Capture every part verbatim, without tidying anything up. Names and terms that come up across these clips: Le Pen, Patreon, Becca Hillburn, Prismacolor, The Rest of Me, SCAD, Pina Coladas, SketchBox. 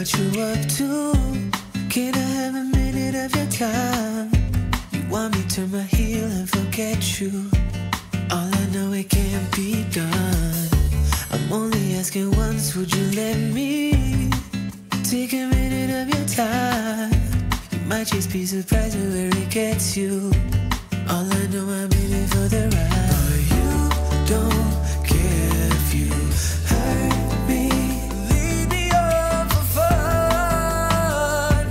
what you up to. Can I have a minute of your time? You want me to turn my heel and forget you? All I know, it can't be done. I'm only asking once, would you let me take a minute of your time? You might just be surprised at where it gets you. All I know, I'm in it for the ride. But you don't care if you hurt me. Leave me all for fun,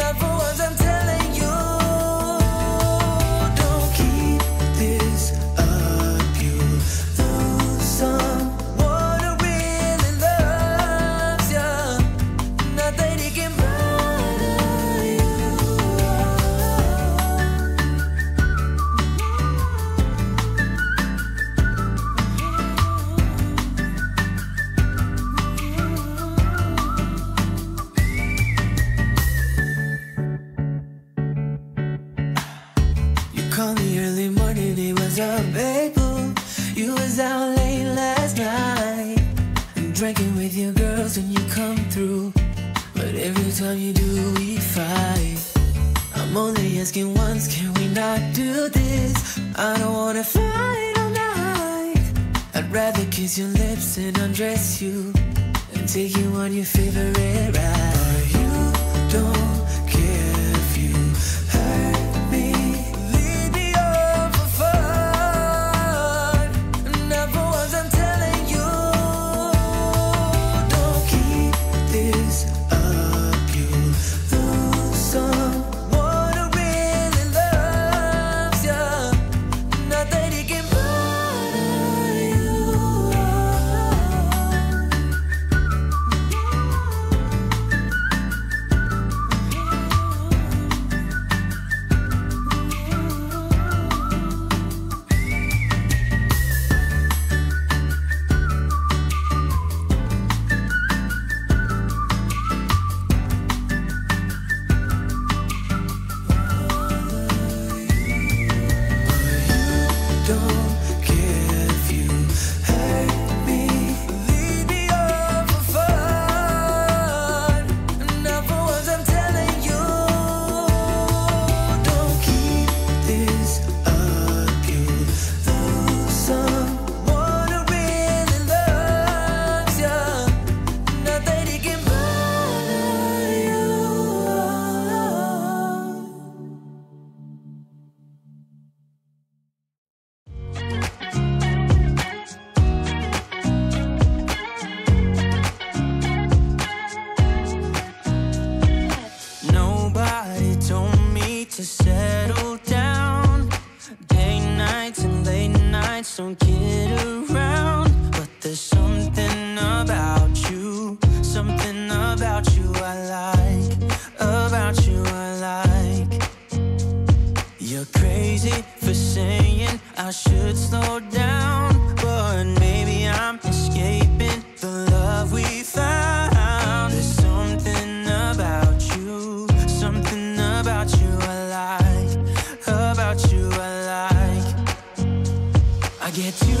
not for once I'm telling you. Don't keep this up, you lose someone who really loves you. Not that he can bother you. Called me early morning, it was unable. You was out late last night. I'm drinking with your girls when you come through, but every time you do, we fight. I'm only asking once, can we not do this? I don't wanna fight all night. I'd rather kiss your lips and undress you and take you on your favorite ride. But you don't care if you hurt me. Get you.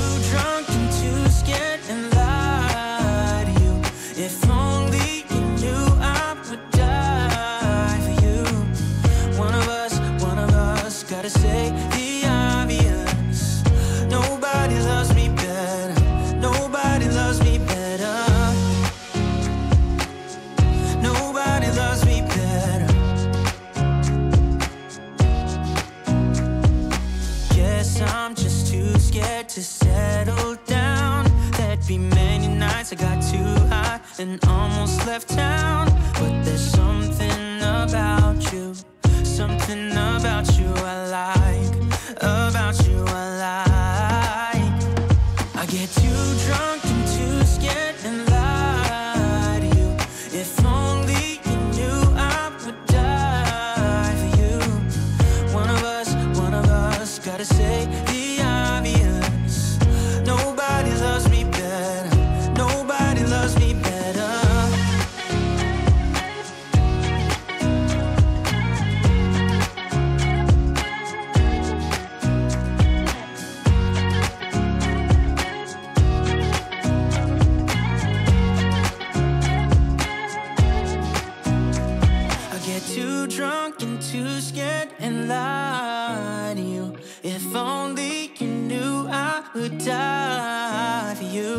drunk and too scared and lie to you. If only you knew I would die for you.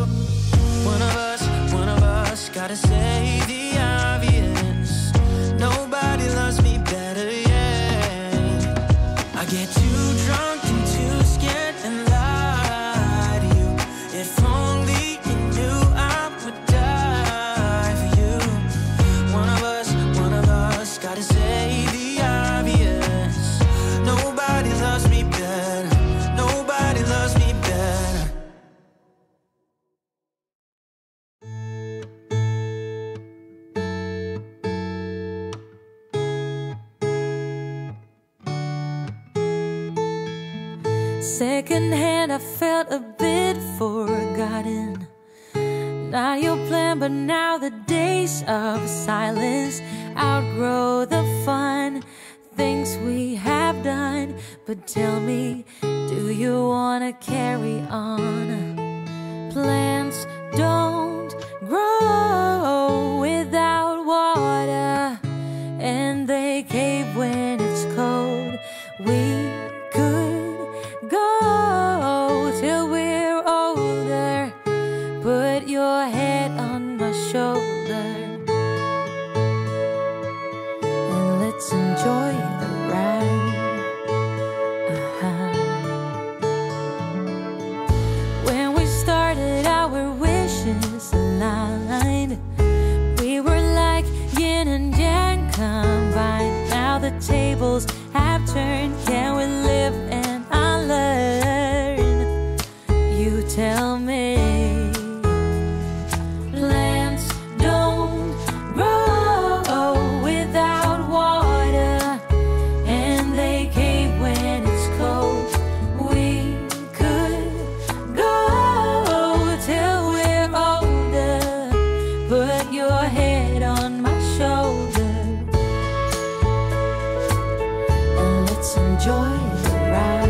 One of us, one of us, gotta say the obvious. Nobody loves me better, yeah. I get too drunk. Secondhand, I felt a bit forgotten. Not your plan, but now the days of silence outgrow the fun things we have done. But tell me, do you wanna carry on? Plants don't grow without water, and they cave when it's cold. We go till we're older. Put your head on my shoulder and let's enjoy the ride. Uh-huh. When we started, our wishes aligned. We were like yin and yang combined. Now the tables have turned. Can we live and learn? You tell me. Plants don't grow without water, and they cave when it's cold. We could go till we're older. Put your head on my shoulder and let's enjoy the ride.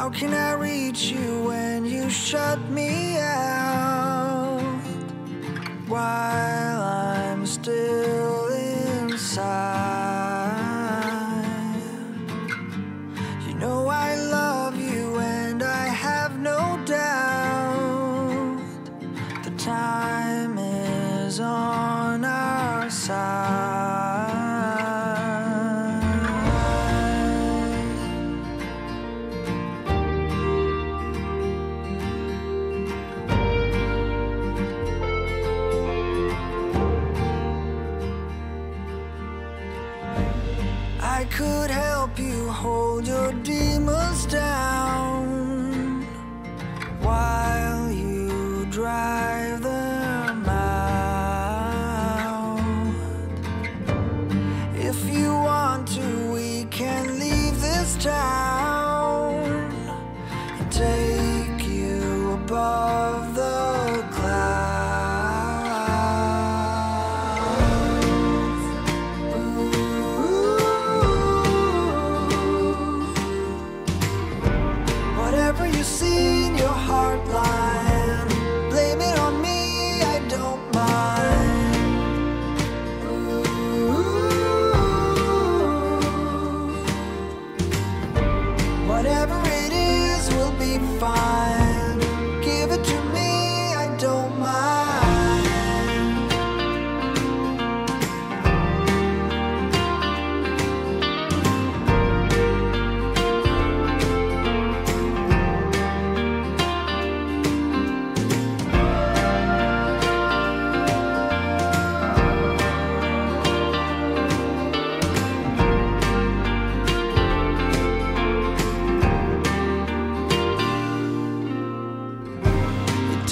How can I reach you when you shut me out? While I'm still inside, you know I love you and I have no doubt. The time is on our side. I could help you hold your demons down,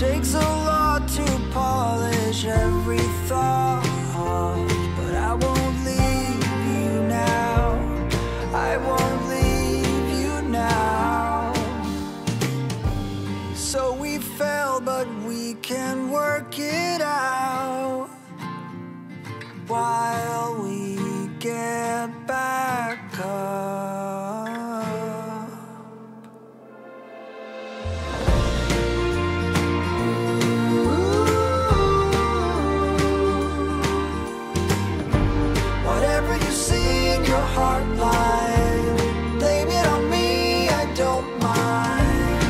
Takes a lot to polish every thought, but I won't leave you now. I won't leave you now. So we fail, but we can work it out while we get back up. Heartline, blame it on me, I don't mind.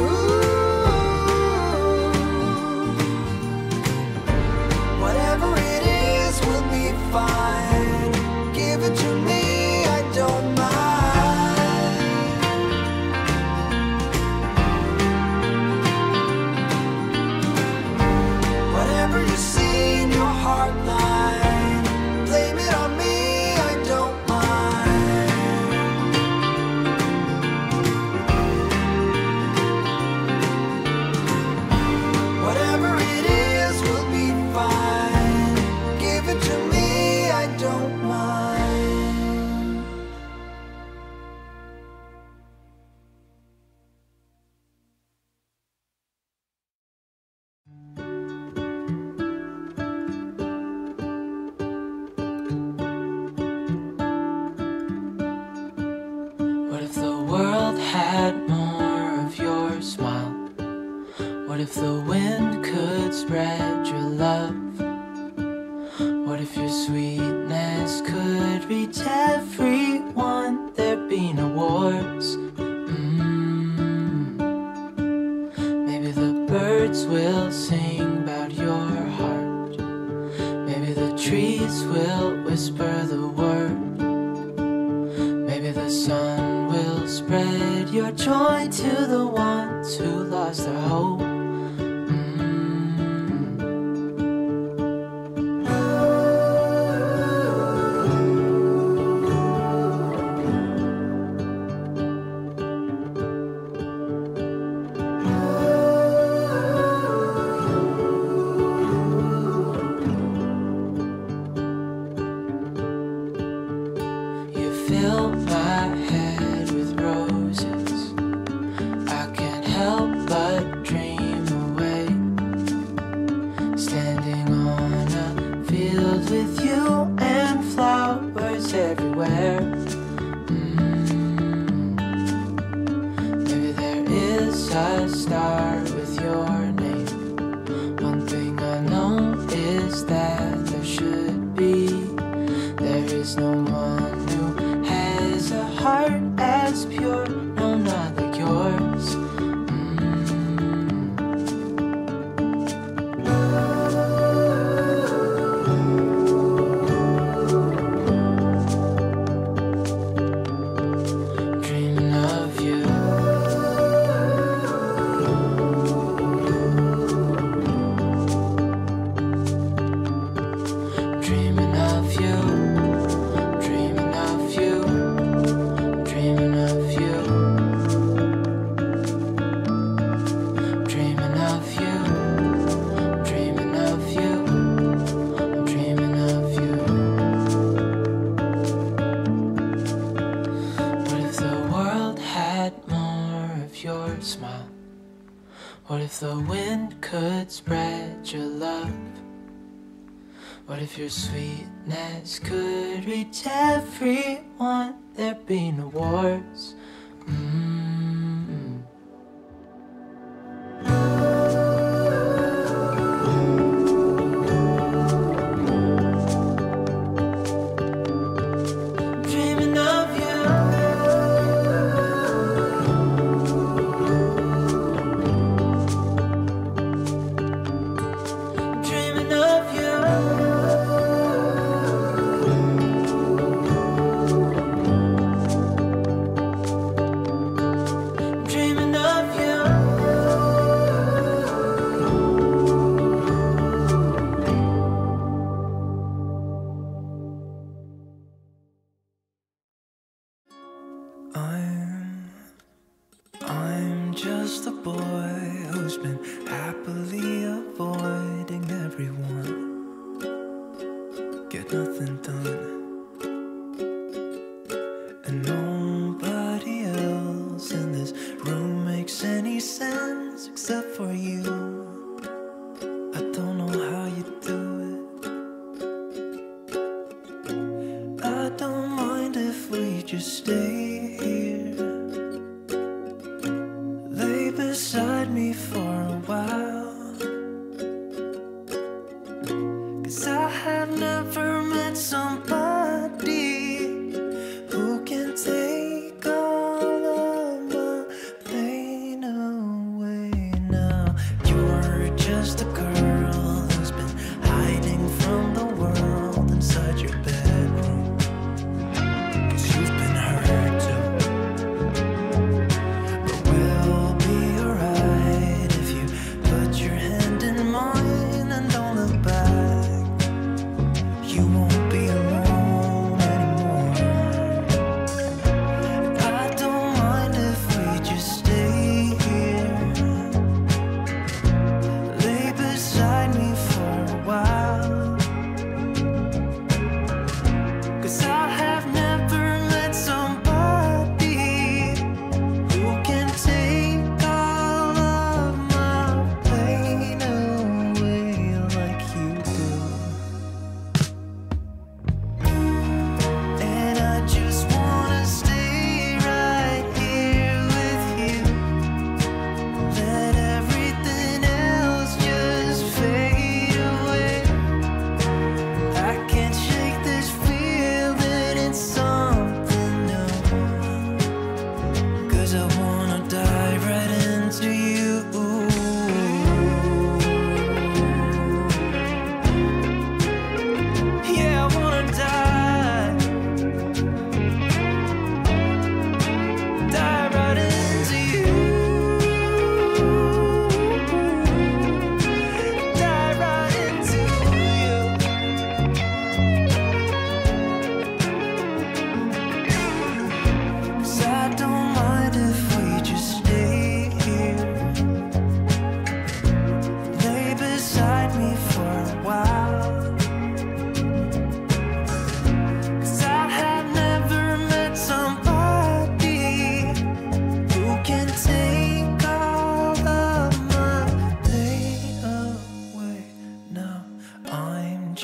Ooh. Whatever it is, we'll be fine. Give it to me, I don't mind. Whatever you see in your heartline, the wind could spread your love. What if your sweetness could reach everyone? There'd be no wars. Mm-hmm. just a boy who's been happily avoiding everyone. Get nothing done. And nobody else in this room makes any sense except for you. I don't know how you do it. I don't mind if we just stay here. Beside me for a while, 'cause I have never met somebody who can take all of my pain away now. You're just a girl who's been hiding from the world inside your bedroom, 'cause you've been hurt too.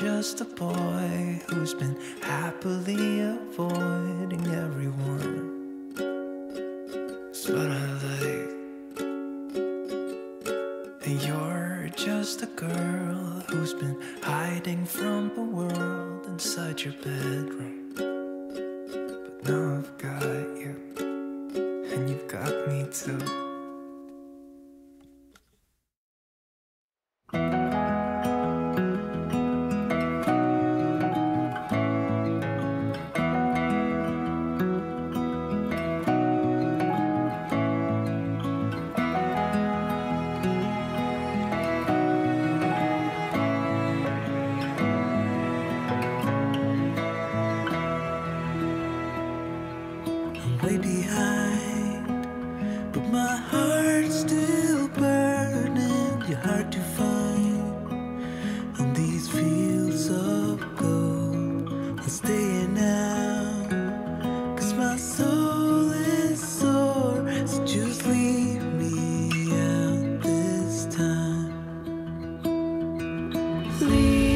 Just a boy who's been happily avoiding everyone. That's what I like. And you're just a girl who's been hiding from the world inside your bedroom. But now I've got you, and you've got me too. Way behind, but my heart's still burning. You're hard to find on these fields of gold. I'm staying out, 'cause my soul is sore. So just leave me out this time. Leave.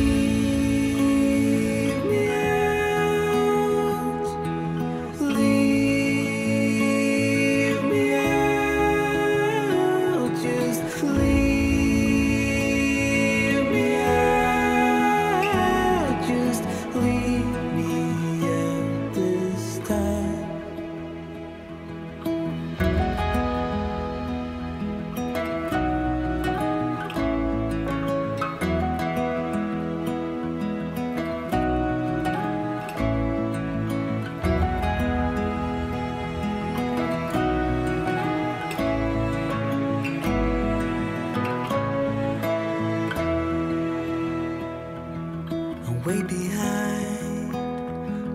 Way behind,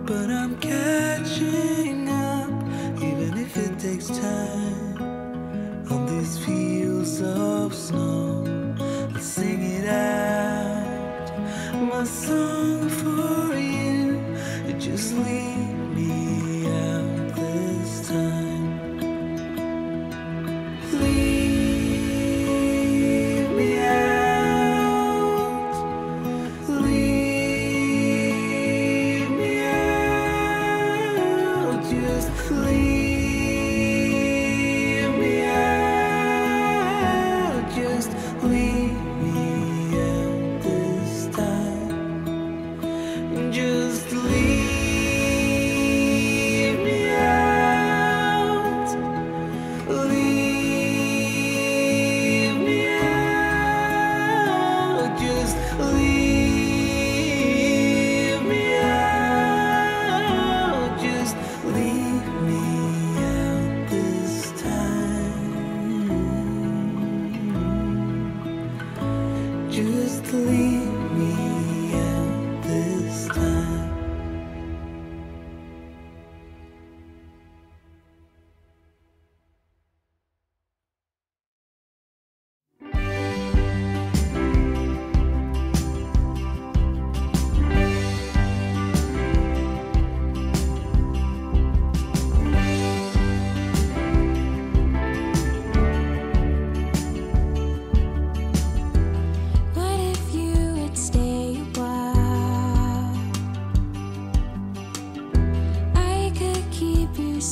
but I'm catching up, even if it takes time on this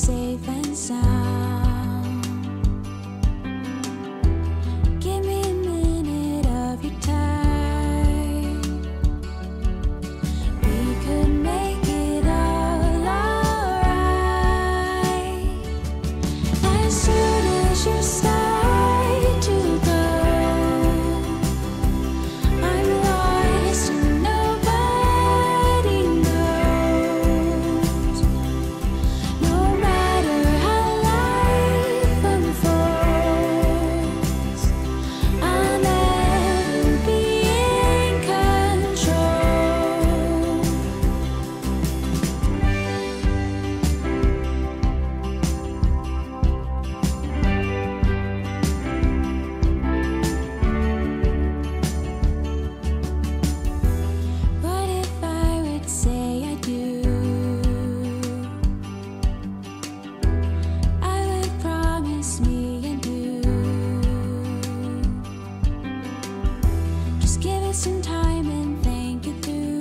safe and sound. Give me a minute of your time. We could make it all alright. As soon as you start. Some time and think it through.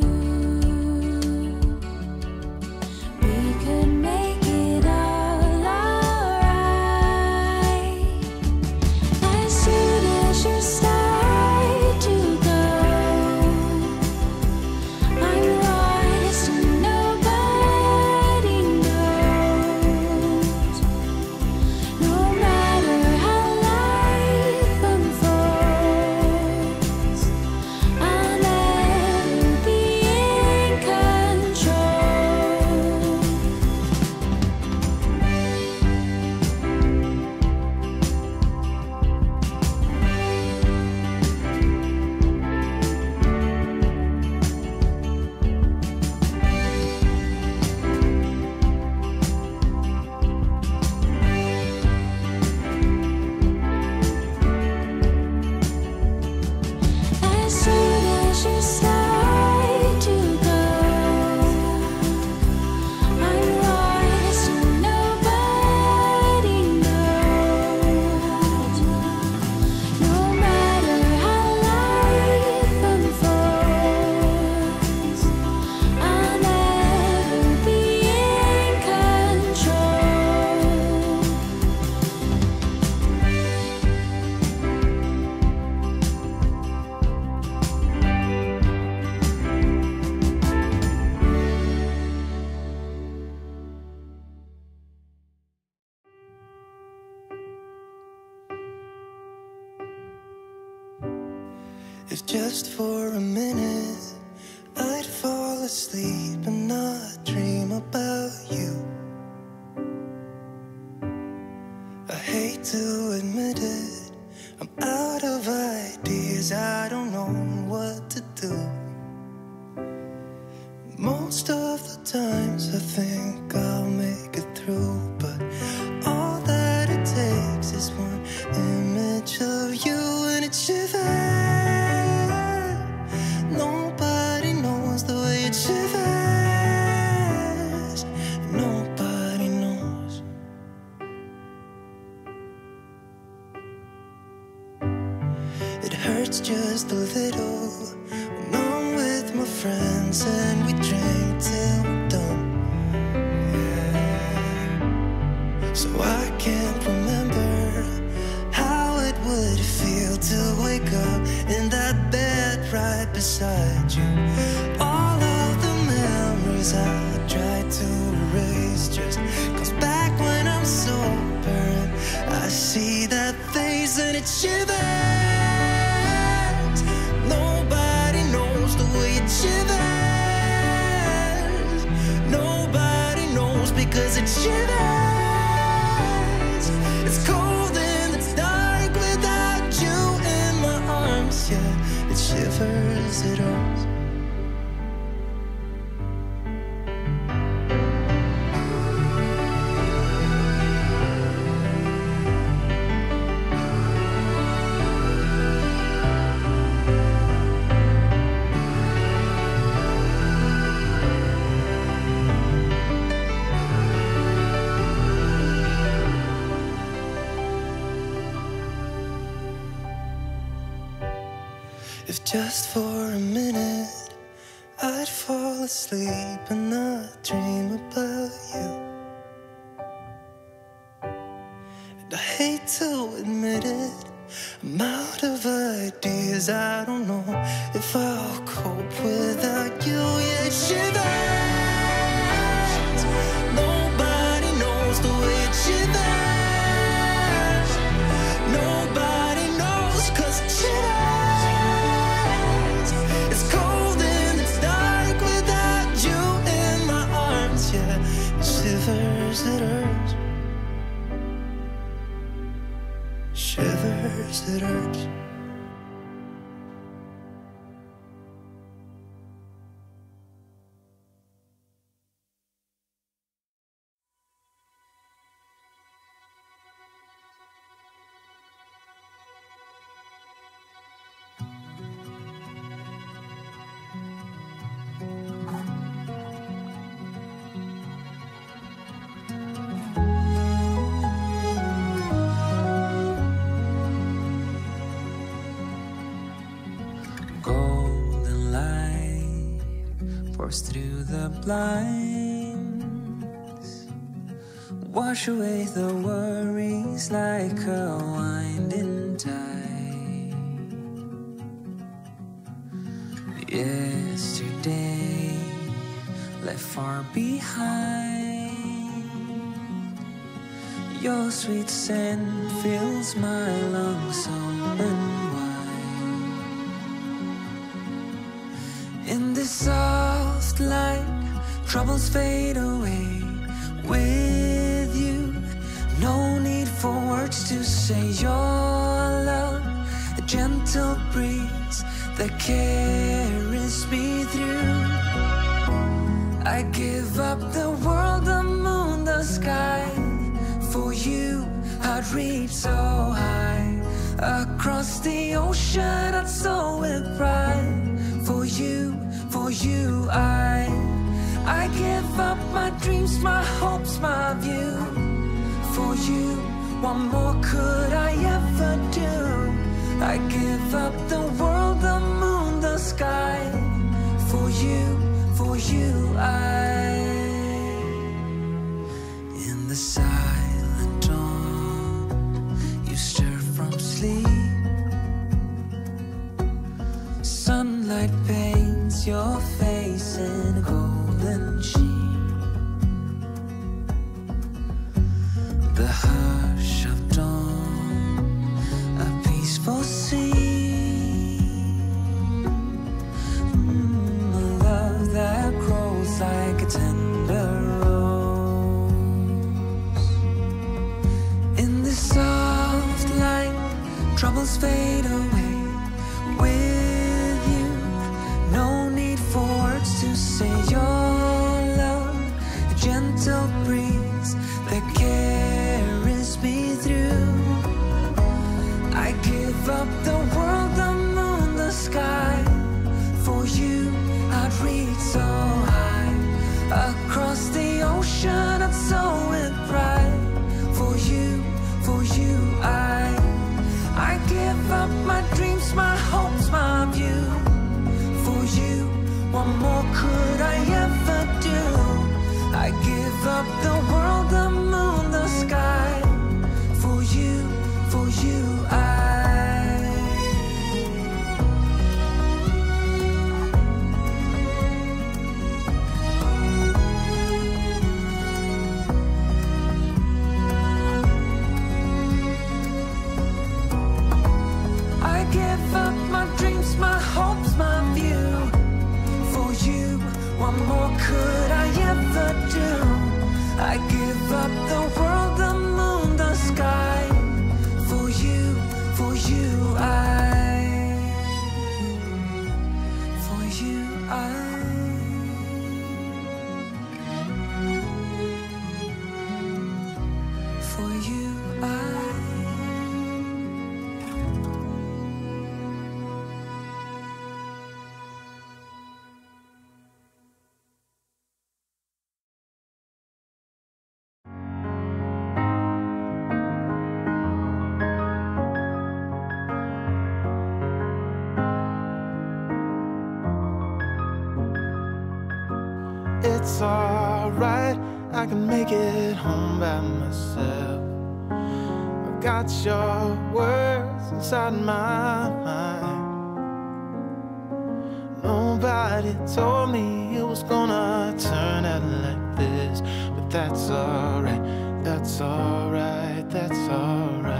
We could make it all alright. As soon as you start to go, I'm lost and nobody knows. No matter how life unfolds, if just for a minute I'd fall asleep and not dream about you. I hate to admit it, I'm out of ideas, I don't know what to do. Most of the times I think I'll make it through, but all that it takes is one image of you and it shivers. Hurts just a little when I'm with my friends and we drink till we're done. Yeah. So I can't remember how it would feel to wake up in that bed right beside you. All of the memories I tried to erase just comes back when I'm sober and I see that face and it shivers. Shivers. Nobody knows because it shivers. It's cold and it's dark without you in my arms. Yeah, it shivers, it hurts. If just for a minute I'd fall asleep and not dream about you. I hate to admit it, I'm out of ideas. I don't know if I'll cope without you. Yet she dies. Nobody knows the way she dies. Nobody knows, cause she dies. It's cold and it's dark without you in my arms. Yeah, it shivers, it hurts. Shivers, it hurts. Through the blinds, wash away the worries like a winding tide. Yesterday left far behind, your sweet scent fills my lungs open wide. In this soft light, troubles fade away with you. No need for words to say your love, a gentle breeze that carries me through. I give up the world, the moon, the sky. For you, I'd reach so high. Across the ocean, I'd soar with pride. For you, for you, I I give up my dreams, my hopes, my view. For you, what more could I ever do? I give up the world, the moon, the sky. For you, for you, I. In the silent dawn, you stir from sleep. Sunlight paints your face in a golden sheen. The hush of dawn, a peaceful scene. Mm, a love that grows like a tender rose. In the soft light, troubles fade away with. To say your love, a gentle breeze that carries me through. I give up the world, the moon, the sky. For you, I'd reach so high. Across the ocean, I'd soar with pride. For you, for you, I I give up my dreams, my hopes, my view. For you, what more could I ever do? I give up the world, the moon, the sky. For you, for you, I. I give up my dreams, my hopes, my view. What more could I ever do? I give up the world, the moon, the sky. For you, for you, I. For you, I. For you, I. It's alright, I can make it home by myself. got your words inside my mind. Nobody told me it was gonna turn out like this, but that's alright, that's alright, that's alright.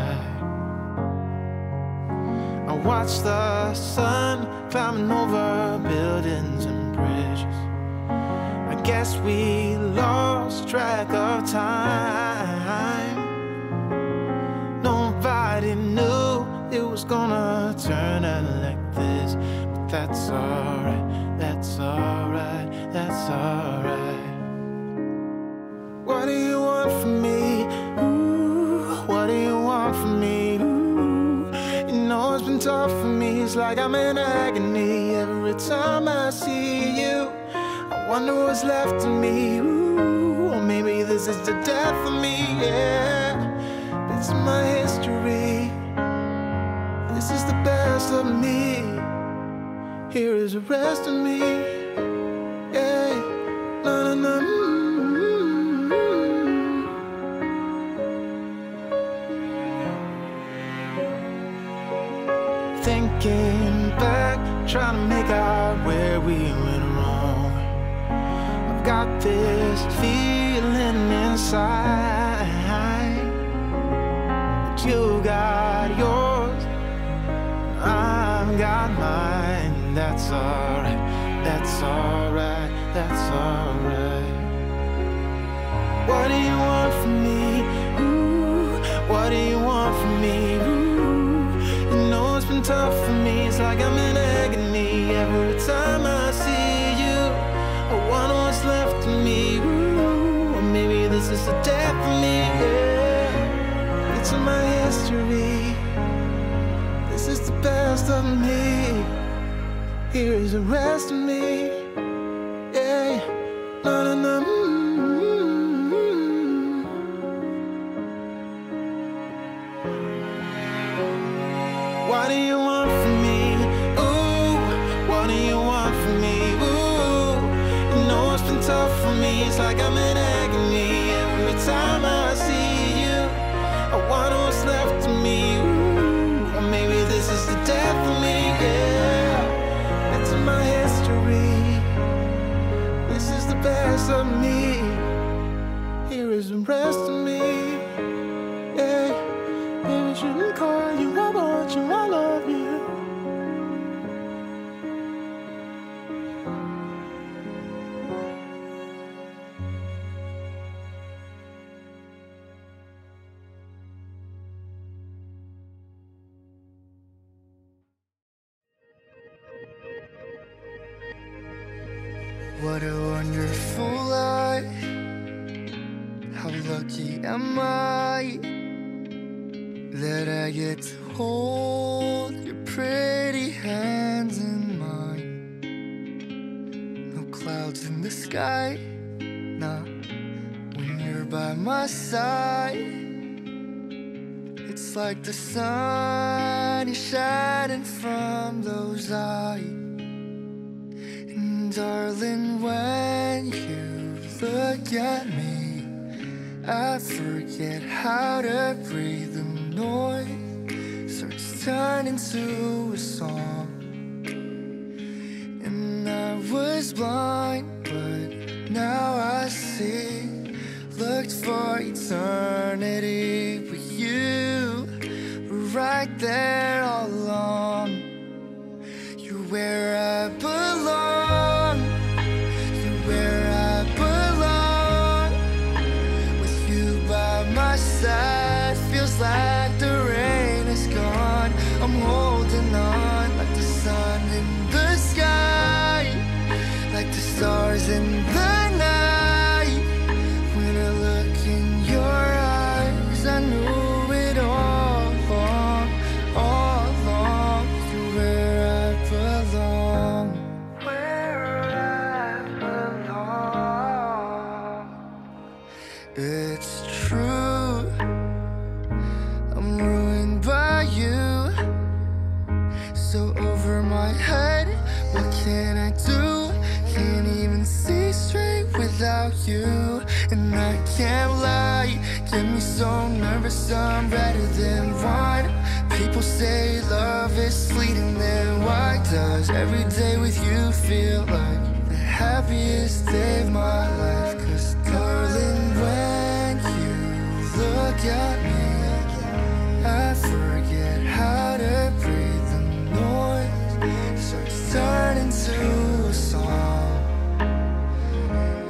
I watched the sun climbing over buildings and bridges. I guess we lost track of time. Nobody knew it was gonna turn out like this, but that's alright, that's alright, that's alright. What do you want from me? Ooh, what do you want from me? Ooh, you know it's been tough for me, it's like I'm in agony. Every time I see you, I wonder what's left of me. Ooh, maybe this is the death of me, yeah. It's my history. This is the best of me. Here is the rest of me. Yeah, na na na. Mm-hmm. Thinking back, trying to make out where we went wrong. I've got this feeling inside. You got yours, I've got mine. That's alright, that's alright, that's alright. What do you want from me? Ooh, what do you want from me? Ooh, you know it's been tough for me, it's like I'm in agony. Every time I see you, I wonder what's left of me. Ooh, maybe this is the death of me, yeah. It's in my history. This is the best of me. Here is the rest of me. Yeah, no, no, no. Mm-hmm. What do you want from me? Ooh, what do you want from me? Ooh, you know it's been tough for me. It's like I'm in agony every time I see. I wonder what's left of me. Ooh, or maybe this is the death of me, yeah. It's in my history. This is the best of me. Here is the rest of me, yeah. Maybe I shouldn't call you, I want you, I love you. What a wonderful life. How lucky am I that I get to hold your pretty hands in mine. No clouds in the sky, nah, when you're by my side. It's like the sun is shining from those eyes. Darling, when you look at me, I forget how to breathe. The noise starts turning into a song. And I was blind, but now I see. Looked for eternity, but you were right there all along. You're where I belong. Feels like the rain is gone. I'm holding on like the sun in the sky, like the stars in the night. When I look in your eyes, I knew it all along, all along. You're where I belong. so nervous, I'm redder than wine. People say love is fleeting, then why does every day with you feel like the happiest day of my life? Cause darling, when you look at me, I forget how to breathe. The noise starts turning to a song,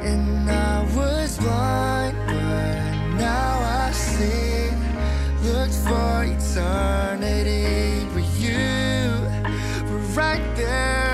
and I was blind, but now I see. Looked for eternity, but you were right there.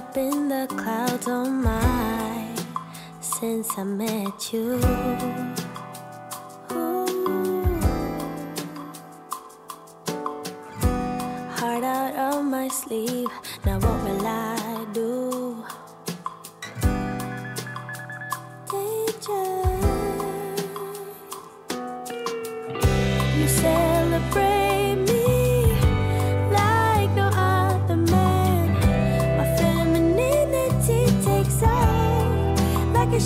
Up in the clouds, oh my, since I met you. Ooh. Heart out of my sleeve, now what will I do? Danger, you celebrate.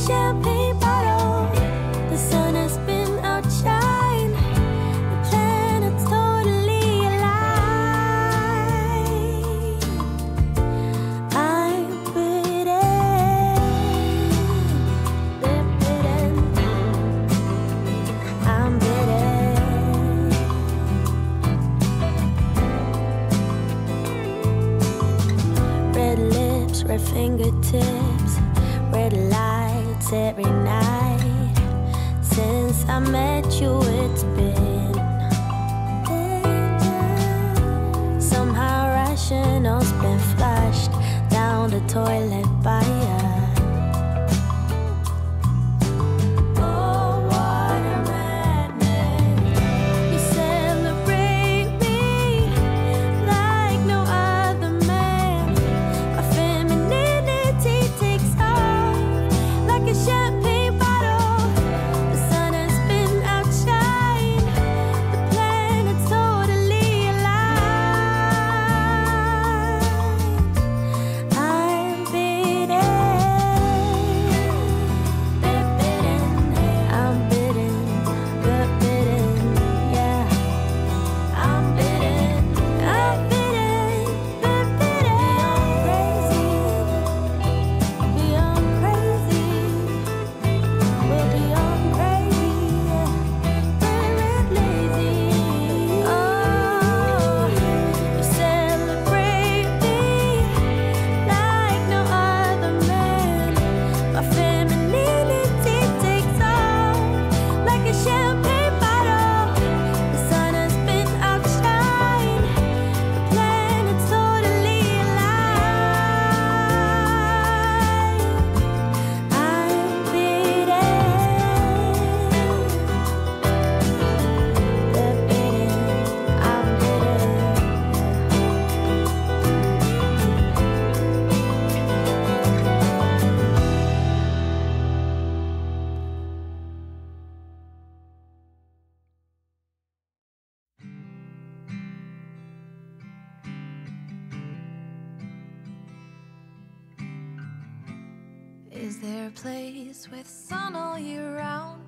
Champagne bottle, the sun has been outshined, the planet's totally alive. I'm pretty, I'm pretty. Red lips, red fingertips, red lights every night. Since I met you, it's been danger. Somehow rational's been flushed down the toilet by us. Is there a place with sun all year round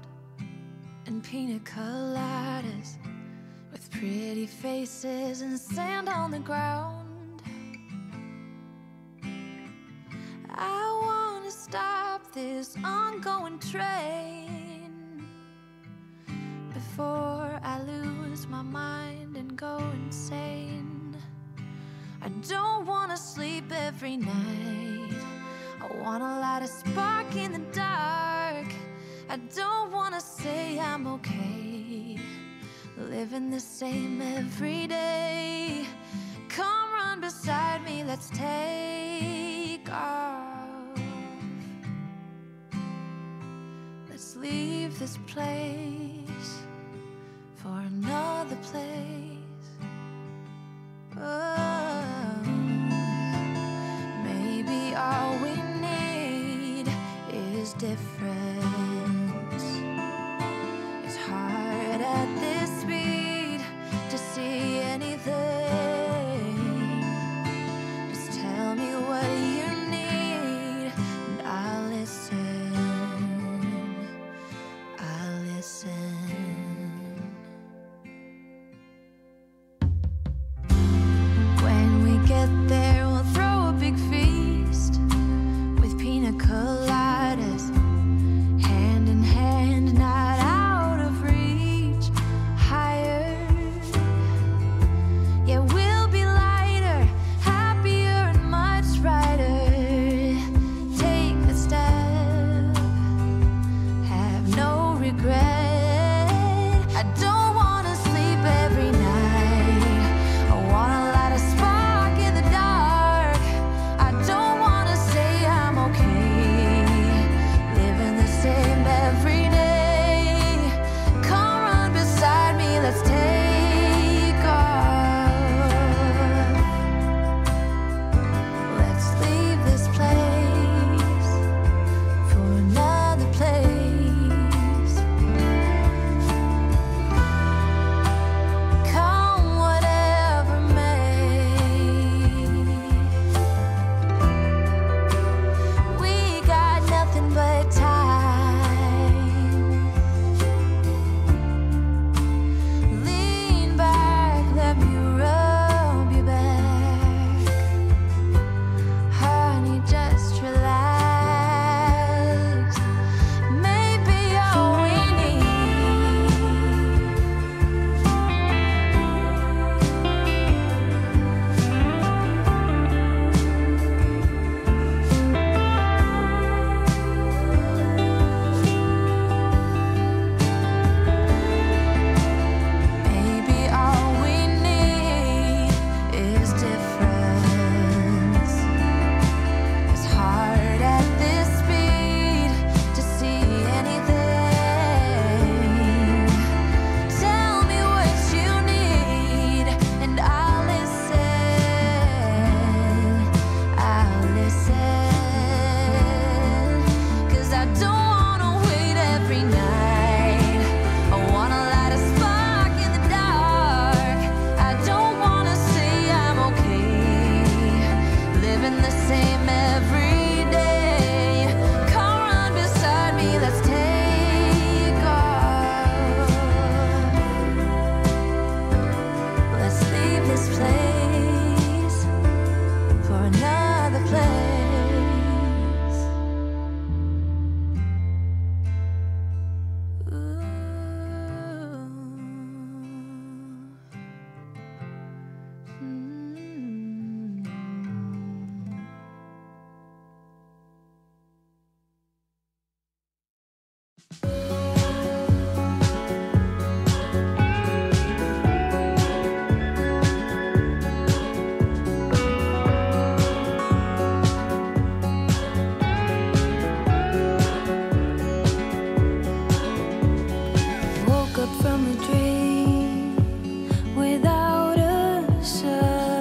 and pina coladas with Pretty faces and sand on the ground. I wanna stop this ongoing train before I lose my mind and go insane. I don't wanna sleep every night. I wanna light a spark in the dark. I don't wanna say I'm okay, living the same every day. Come run beside me, let's take off. Let's leave this place for another place. Oh, maybe all we need is difference. It's hard at this speed to see anything. Just tell me what you need and I'll listen. I'll listen. When we get there, we'll throw a big feast with pina coladas, hand in hand, not out of reach. Higher, yeah, we'll be lighter, happier, and much brighter. Take a step, have no regret. I don't wanna sleep every night. I wanna light a spark in the dark. I don't wanna say I'm okay, living the same every day. Come run beside me, let's take off. Let's leave this place for another place. Come whatever may. We got nothing but time. Lean back, let me rub you back. Honey, just relax. Maybe all we need Maybe all we need is difference. It's hard at this speed to see anything. Tell me what you need and I'll listen. I'll listen. 'Cause I don't wanna wait every night. I wanna light a spark in the dark. I don't wanna say I'm okay, living the same every day. Come run beside me, let's take off. Let's leave this place for another place. Ooh. Mm. Woke up from a dream without a sound.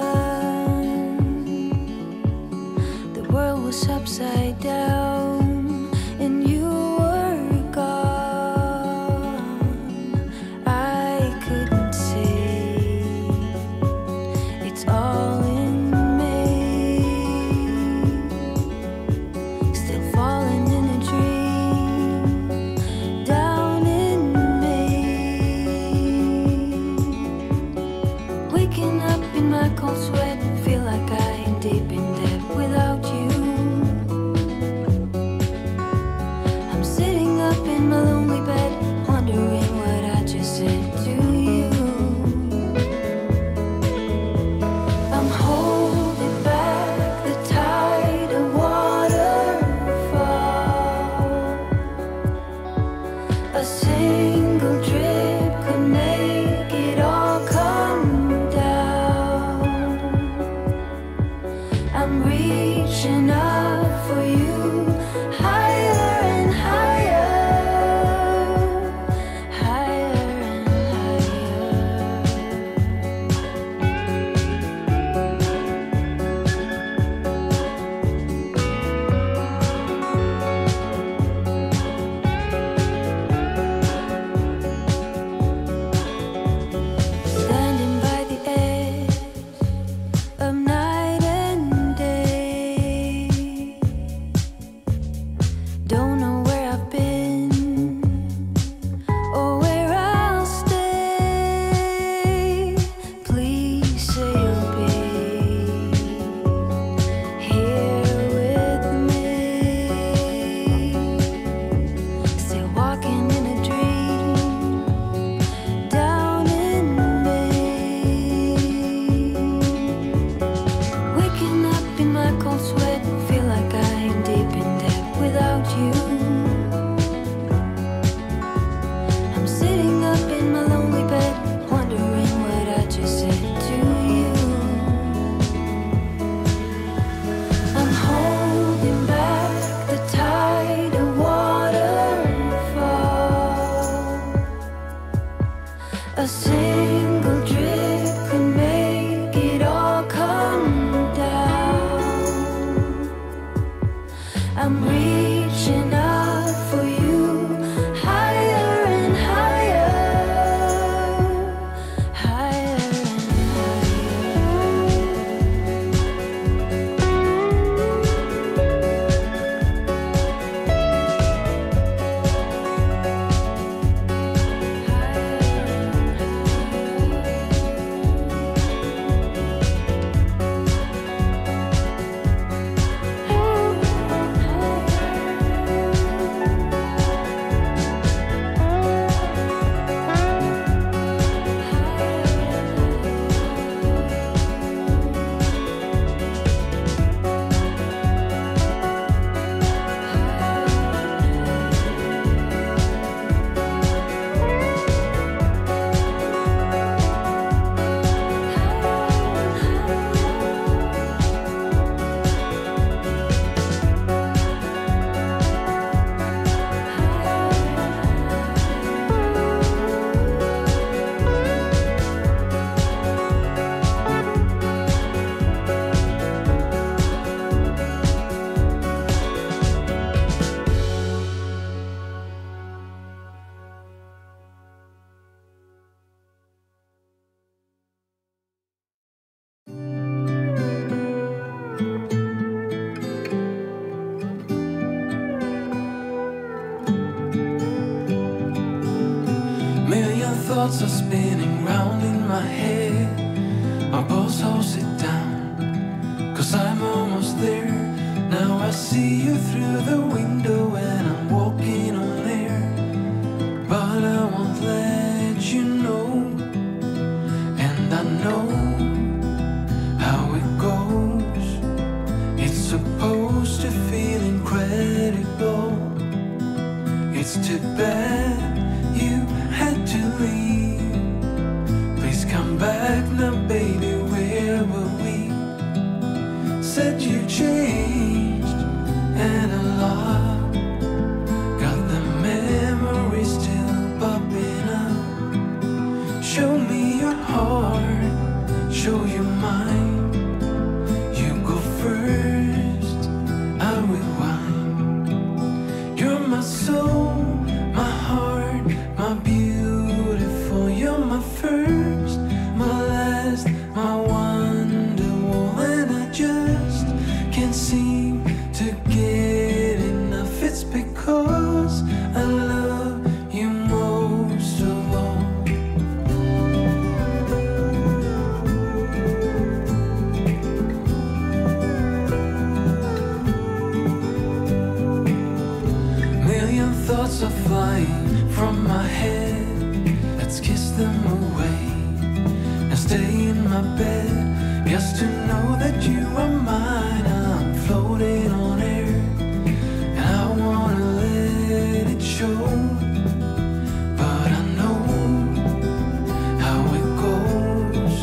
thoughts are spinning round in my head. My pulse holds it down, cause I'm almost there. Now I see you through the window and I'm walking on air. But I won't let you know, and I know how it goes. It's supposed to feel incredible. It's too bad you had to leave. Please come back now, baby, where were we? Said you changed and I love. Got the memory still popping up. Show me your heart, show you mine. You go first, I will whine. You're my soul, my heart, my beautiful, you're my first, my last, my wonderful, and I just can't seem to get enough. It's because I love you most of all. Million thoughts are flying from my head, let's kiss them away and stay in my bed. Just to know that you are mine, I'm floating on air, and I wanna let it show. But I know how it goes.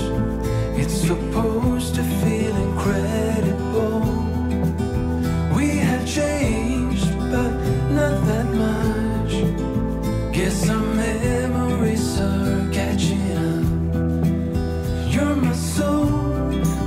It's supposed to feel incredible. We have changed, but not that much. Guess our memories are catching up. You're my soul,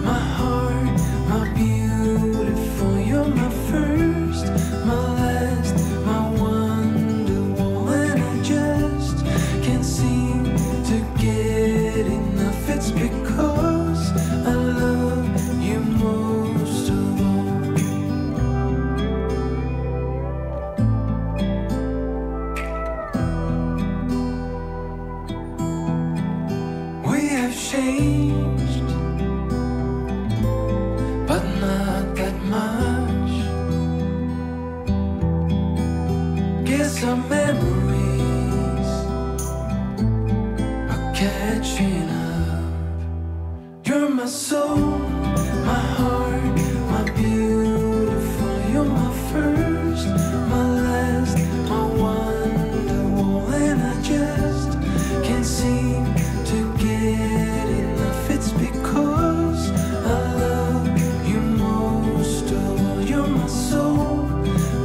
my heart, my beautiful. You're my first, my last, my wonderful, and I just can't seem to get enough. It's because I love you most of all. Changed, but not that much. Guess our memories are catching up. You're my soul, my heart, my beautiful. You're my first, my last, my wonderful, and I just can't seem to get. It's because I love you most of all. You're my soul,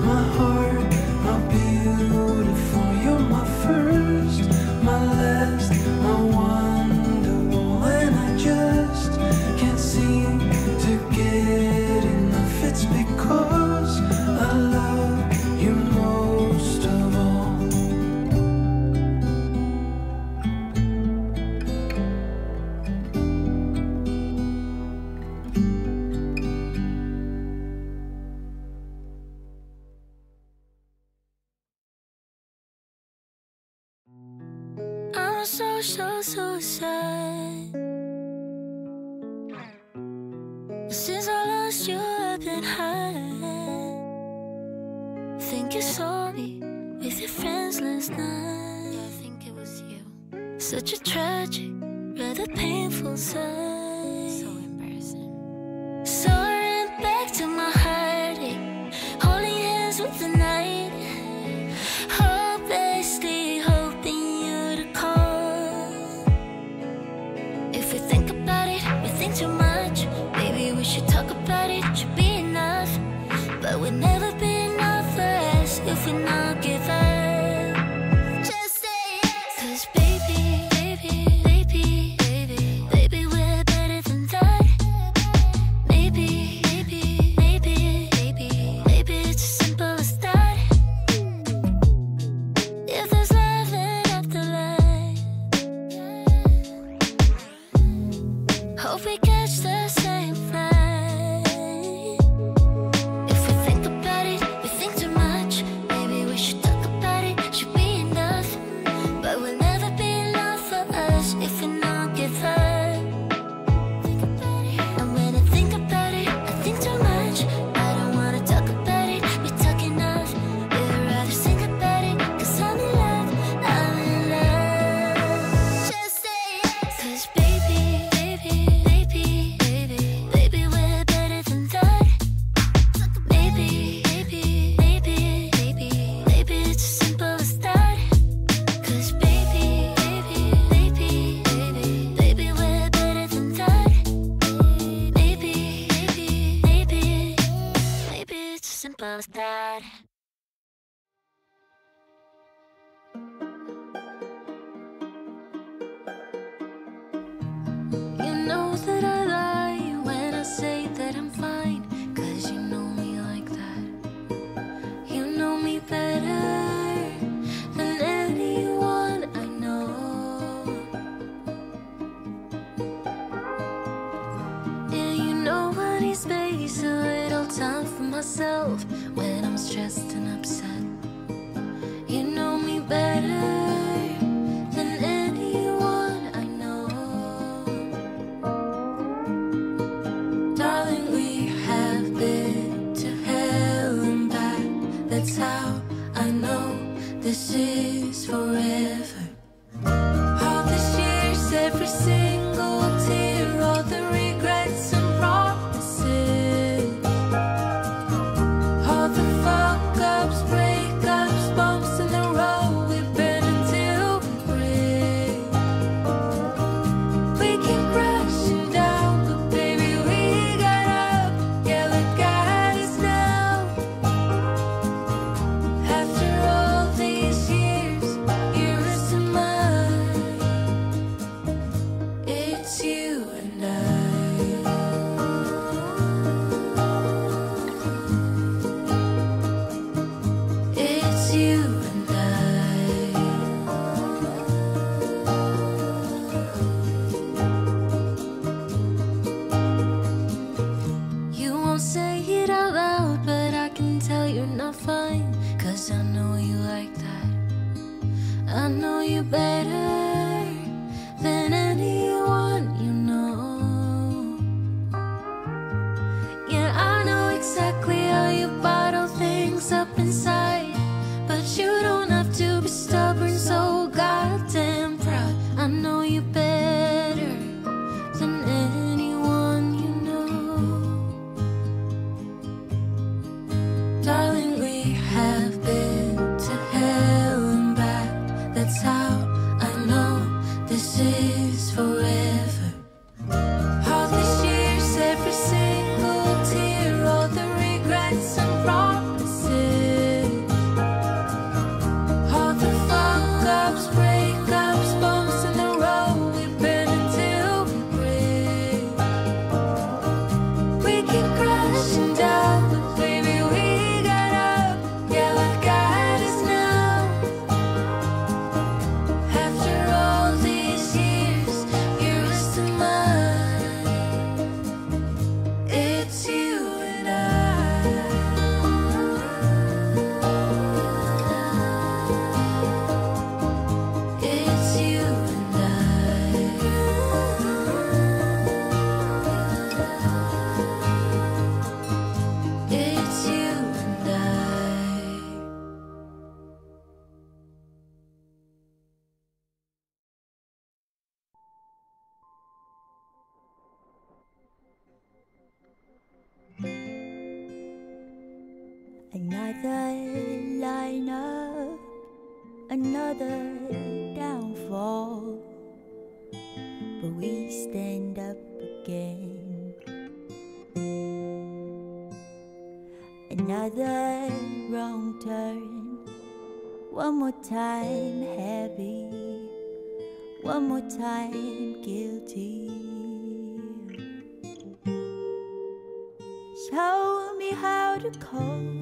my heart, my beautiful. You're my first, my last, my wonderful, and I just can't seem to get enough. It's because I love you most of all. So, so, so sad. Since I lost you, I've been high. Think you saw me with your friends last night. I think it was you. Such a tragic, rather painful sight. So embarrassing. So I ran back to my heartache, holding hands with the night. Hopelessly. Too much, maybe we should talk about it. Should be enough, but we'll never be enough for us if we not give up. Just say yes, 'cause baby, baby, baby, baby, baby, we're better than that. Maybe, maybe, maybe, maybe, maybe it's as simple as that. If there's love and afterlife, hope we catch the same flight. apostar. You know that I lie when I say that I'm fine, 'cause you know me like that. You know me better than anyone I know. Yeah, you know I need space, a little time for myself when I'm stressed and upset. You know me better. That's how I know this is forever. All the years, every single tear, all the regrets and promises, all the fuck-ups, break-ups, bumps in the road we burn until we break. We keep crashing down, but baby, we got up. Yeah, look at us now. Fine, 'cause I know you like that. I know you better than anyone you know. Yeah, I know exactly how you bottle things up inside, but you don't have to be stubborn, so goddamn proud. I know you better than anyone you know. Darling, have been to hell and back. That's how I know this is forever. All these years, every single tear, all the regrets and promises, all the fuck-ups, break-ups, bumps in the road we burn until we break. We keep crashing down, but baby, we got up. Yeah, look at us now. After all these years, you're still mine. It's you and I. It's you and I. It's you and I. Another line up, another downfall, but we stand up again. Another wrong turn, one more time heavy, one more time guilty. Show me how to cope.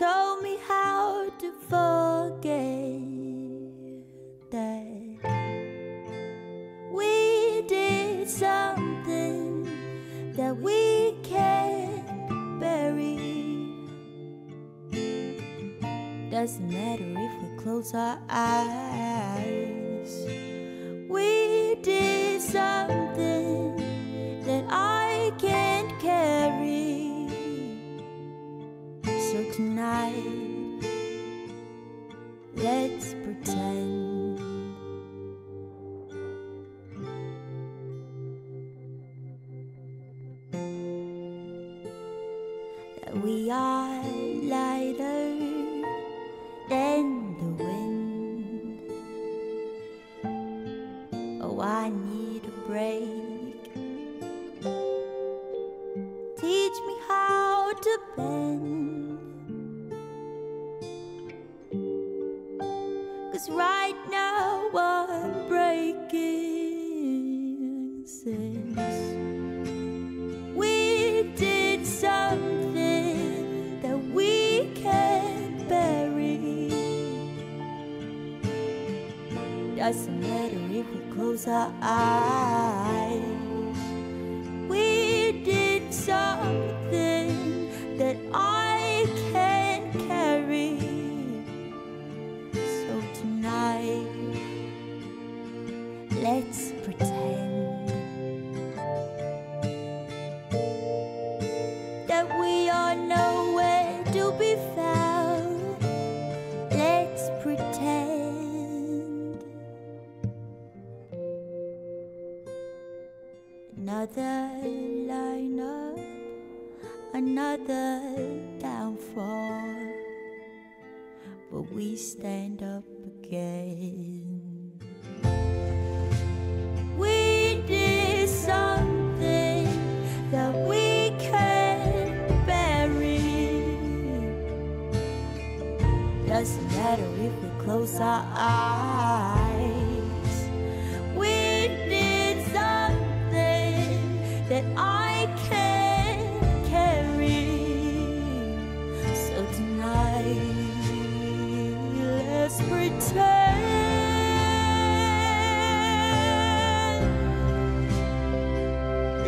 Show me how to forget that we did something that we can't bury. Doesn't matter if we close our eyes. We did something that I can't carry. So tonight, let's pretend. That we are lighter than the wind. I need a break. been. 'Cause right now I'm breaking since we did something that we can't bury. Doesn't matter if we close our eyes. Something that I can't carry. So tonight, let's pretend that we are nowhere to be found. Let's pretend another line up, another downfall, but we stand up again. We did something that we can't bury. Doesn't matter if we close our eyes. We did something that I can't. Let's pretend.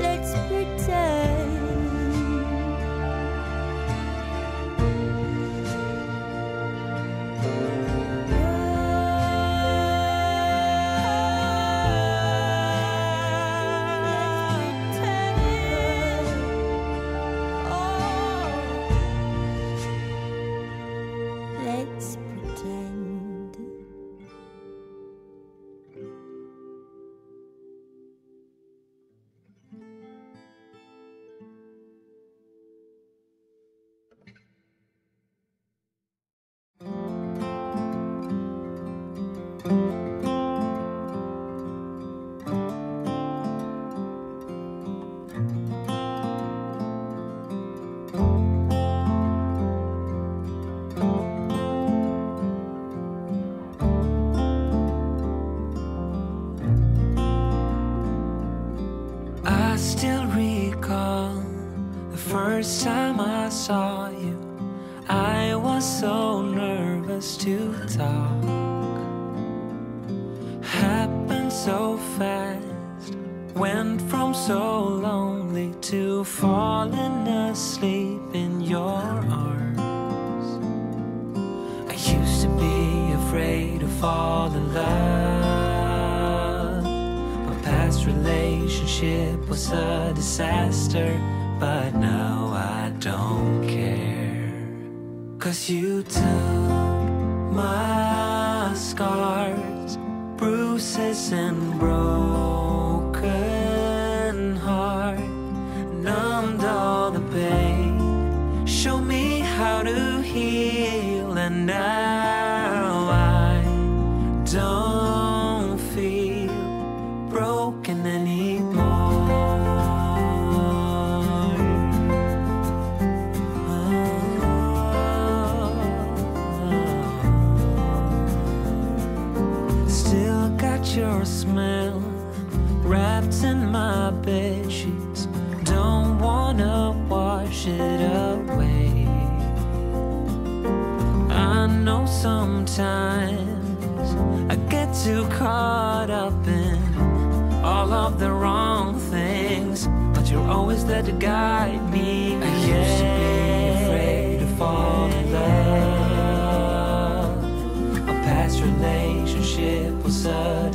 Let's pretend. First time I saw you, I was so nervous to talk. Happened so fast, went from so lonely to falling asleep in your arms. I used to be afraid to fall in love. My past relationship was a disaster, but now I don't care. 'Cause you took my scars, bruises and broken heart, numbed all the pain, showed me how to heal, and now I don't feel broken anymore. Your smell wrapped in my bed sheets, don't wanna wash it away. I know sometimes I get too caught up in all of the wrong things, but you're always there to guide me. I used yeah. to be afraid to fall in love. Our past relationship was a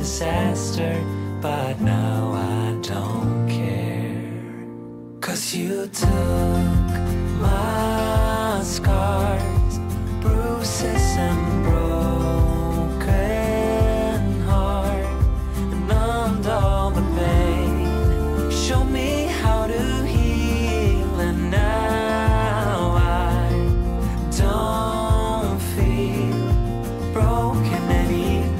disaster, but now I don't care. 'Cause you took my scars, bruises and broken heart, and numbed all the pain, showed me how to heal, and now I don't feel broken anymore.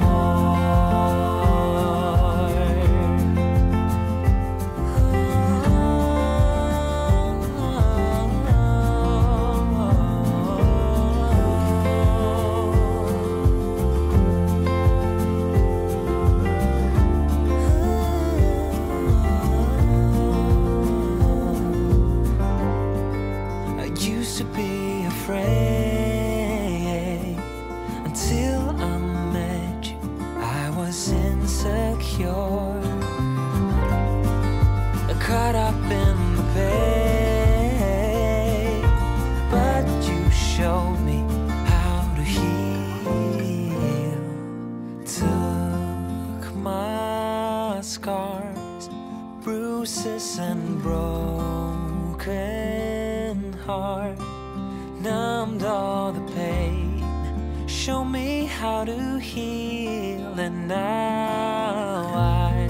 my scars, bruises and broken heart. Numbed all the pain, show me how to heal, and now I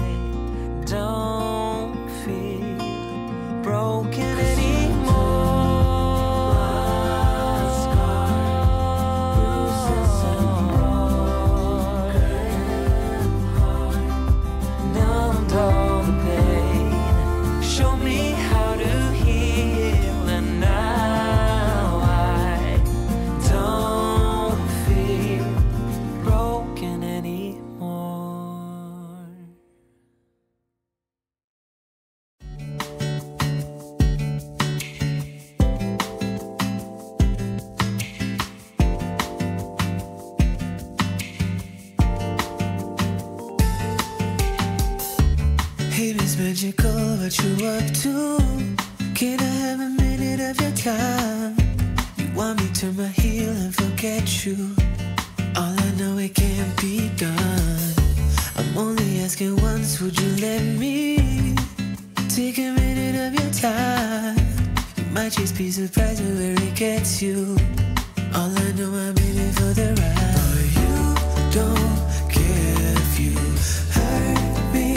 don't feel broken anymore. Magical, what you up to? Can I have a minute of your time? You want me to turn my heel and forget you? All I know, it can't be done. I'm only asking once, would you let me take a minute of your time? You might just be surprised at where it gets you. All I know, I'm in it for the ride. But you don't care if you hurt me.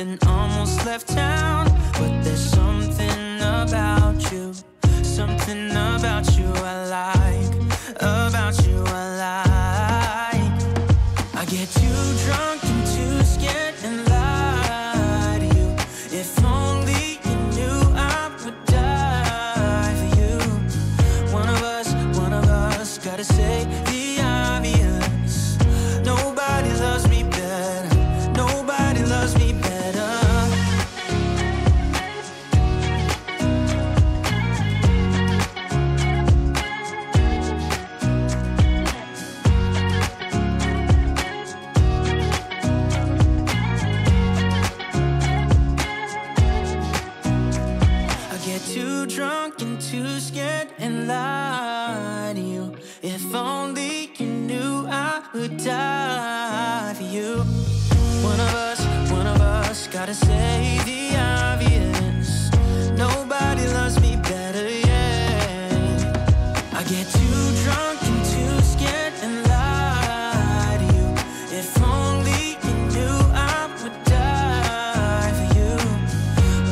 something almost left town, but there's something about you, something about you I like, about you I like. I get too drunk and too scared and lie to you. If only you knew I would die for you. One of us, one of us, gotta say the obvious. Nobody loves me better. Nobody loves me better. I get too drunk and too scared and lie to you. If only you knew I would die for you. One of us, one of us, gotta say the obvious. Nobody loves me better, yeah. I get too drunk and too scared and lie to you. If only you knew I would die for you.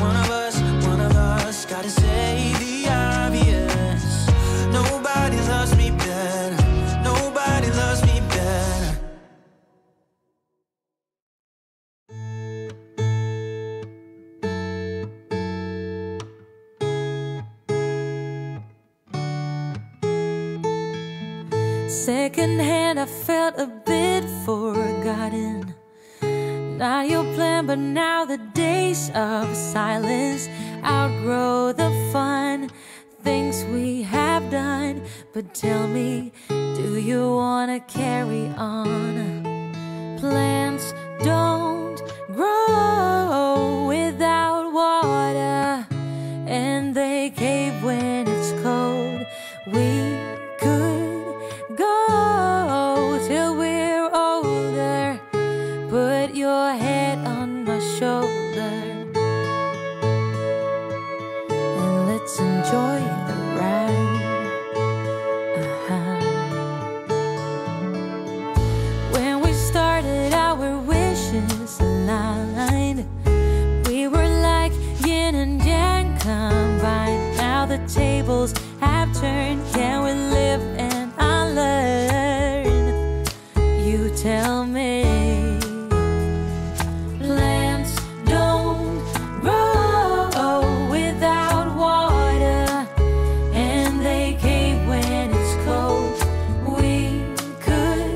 One of us, one of us, gotta say the obvious. Nobody loves me better. Nobody loves me better. Secondhand, I felt a bit forgotten. Not your plan, but now the days of silence outgrow the fun things we have done. But tell me, do you wanna carry on? Plants don't grow without water, and they cave when it's cold. We go till we're older. Put your head on my shoulder and let's enjoy the ride. Uh-huh. When we started, our wishes aligned. We were like yin and yang combined. Now the tables have turned. Can we live and learn? You tell me. Plants don't grow without water, and they cave when it's cold. We could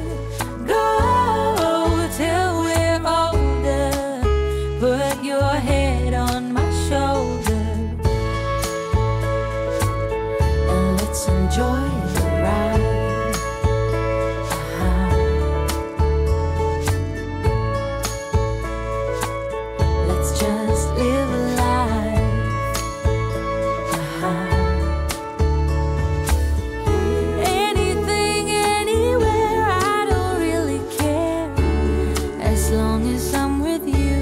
go till we're older. Put your head on my shoulder and let's enjoy the ride. As long as I'm with you,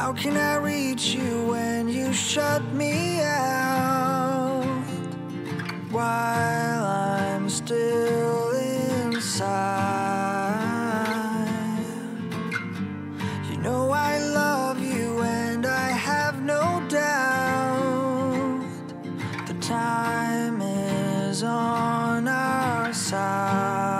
How can I reach you when you shut me out? While I'm still inside, you know I love you and I have no doubt. The time is on our side.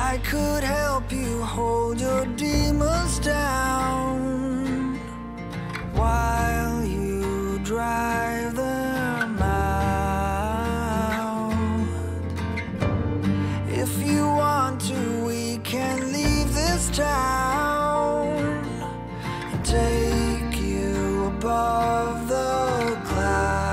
I could help you hold your demons down while you drive them out. If you want to, we can leave this town and take you above the clouds.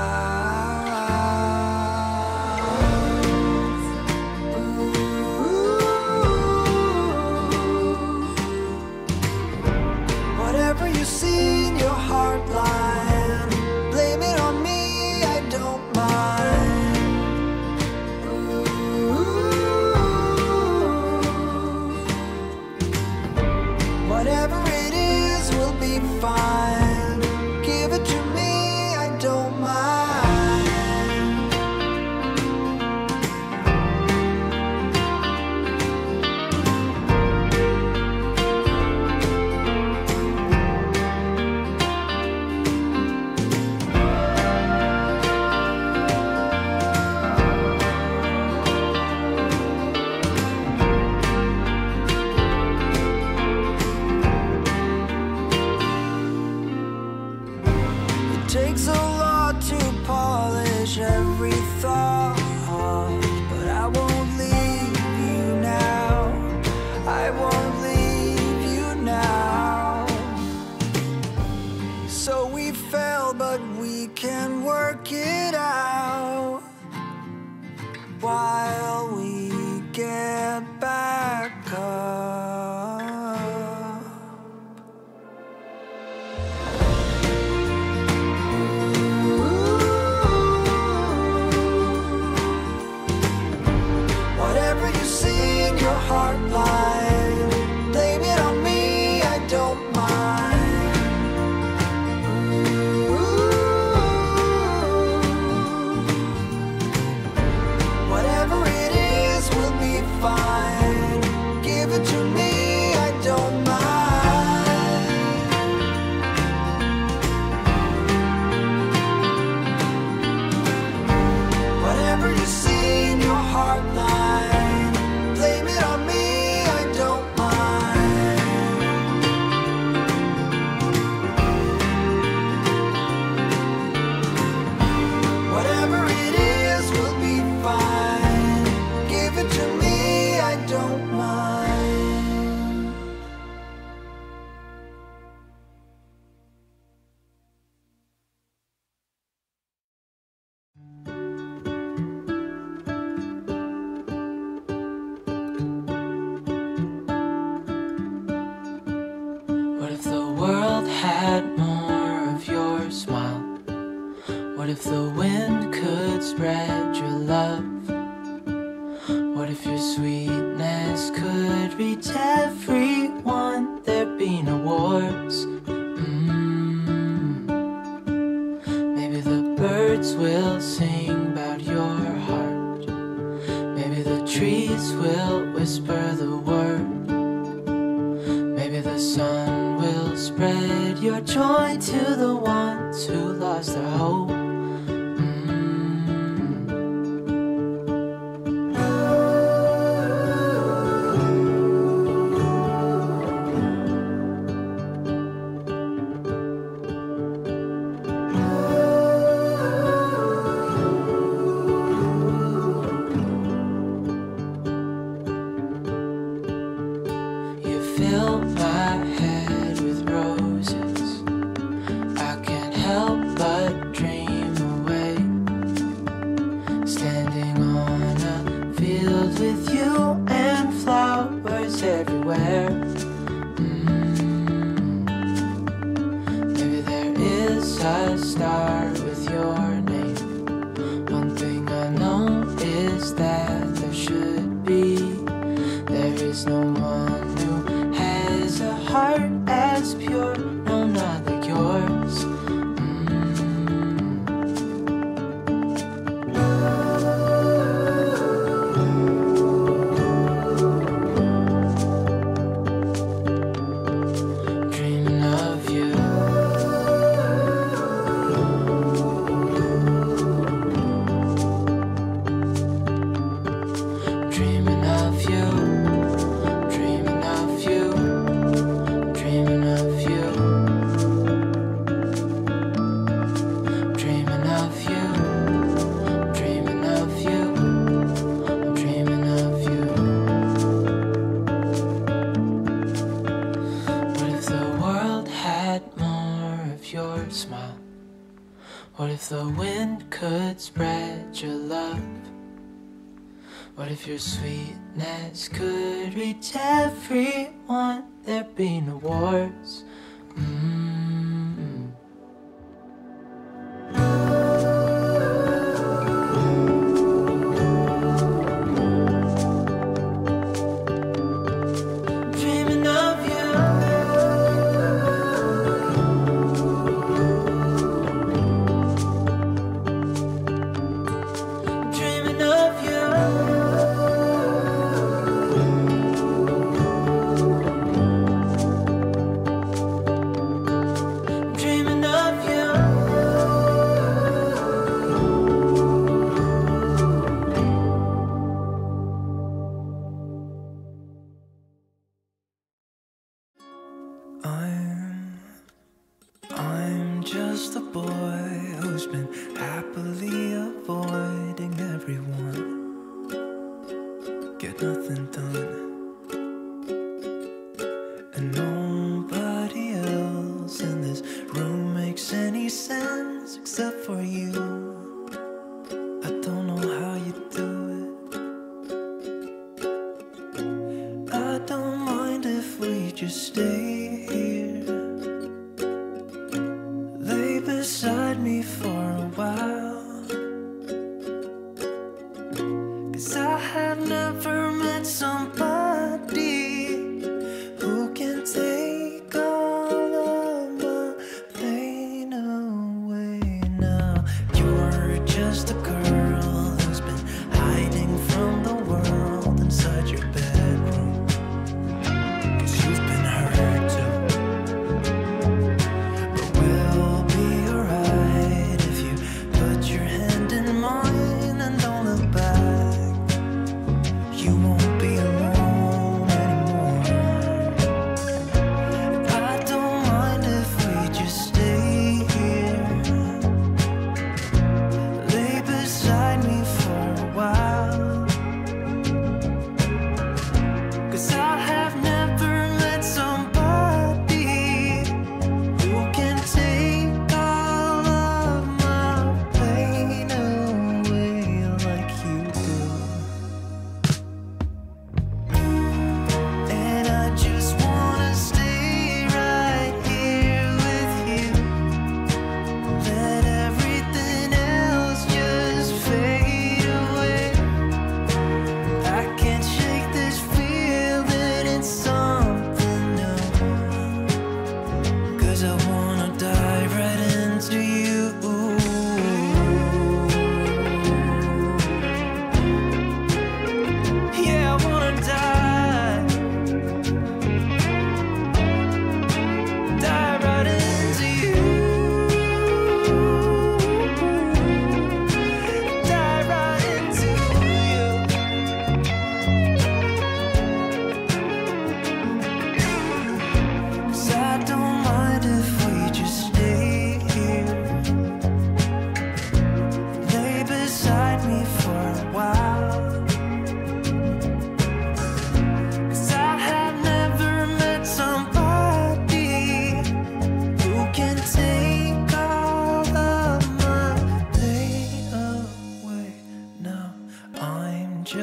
Whatever you see in your heart line, blame it on me, I don't mind. Ooh. Whatever it is will be fine. Give it to me, I don't mind. Takes a lot to polish every thought, but I won't leave you now. I won't leave you now. So we fell, but we can work it out while we get back up. Heartline, blame it on me, I don't mind. Ooh. Whatever it is will be fine. Give it to me, I don't mind. Whatever you see in your heartline, blame it on me, I don't mind. Whatever it is will be fine. Give it to me, I don't mind. What if the wind could spread your love? What if your sweetness could reach everyone? There'd be no wars. Mm. Maybe the birds will sing about your heart. Maybe the trees will whisper the word. Maybe the sun will spread your joy to the ones who lost their hope. Everywhere. Mm. a star with your name. One thing I know is that there should be. There is no one who has a heart as pure. No, not like yours. Smile. What if the wind could spread your love? What if your sweetness could reach everyone? There'd be no wars. Mm-hmm. Dreaming of you. Just a boy who's been happily avoiding everyone. Get nothing done. And nobody else in this room makes any sense except for you. I don't know how you do it. I don't mind if we just stay here. Beside me for a while, 'cause I have never met somebody who can take all of my pain away now. You're just a girl who's been hiding from the world inside your bed.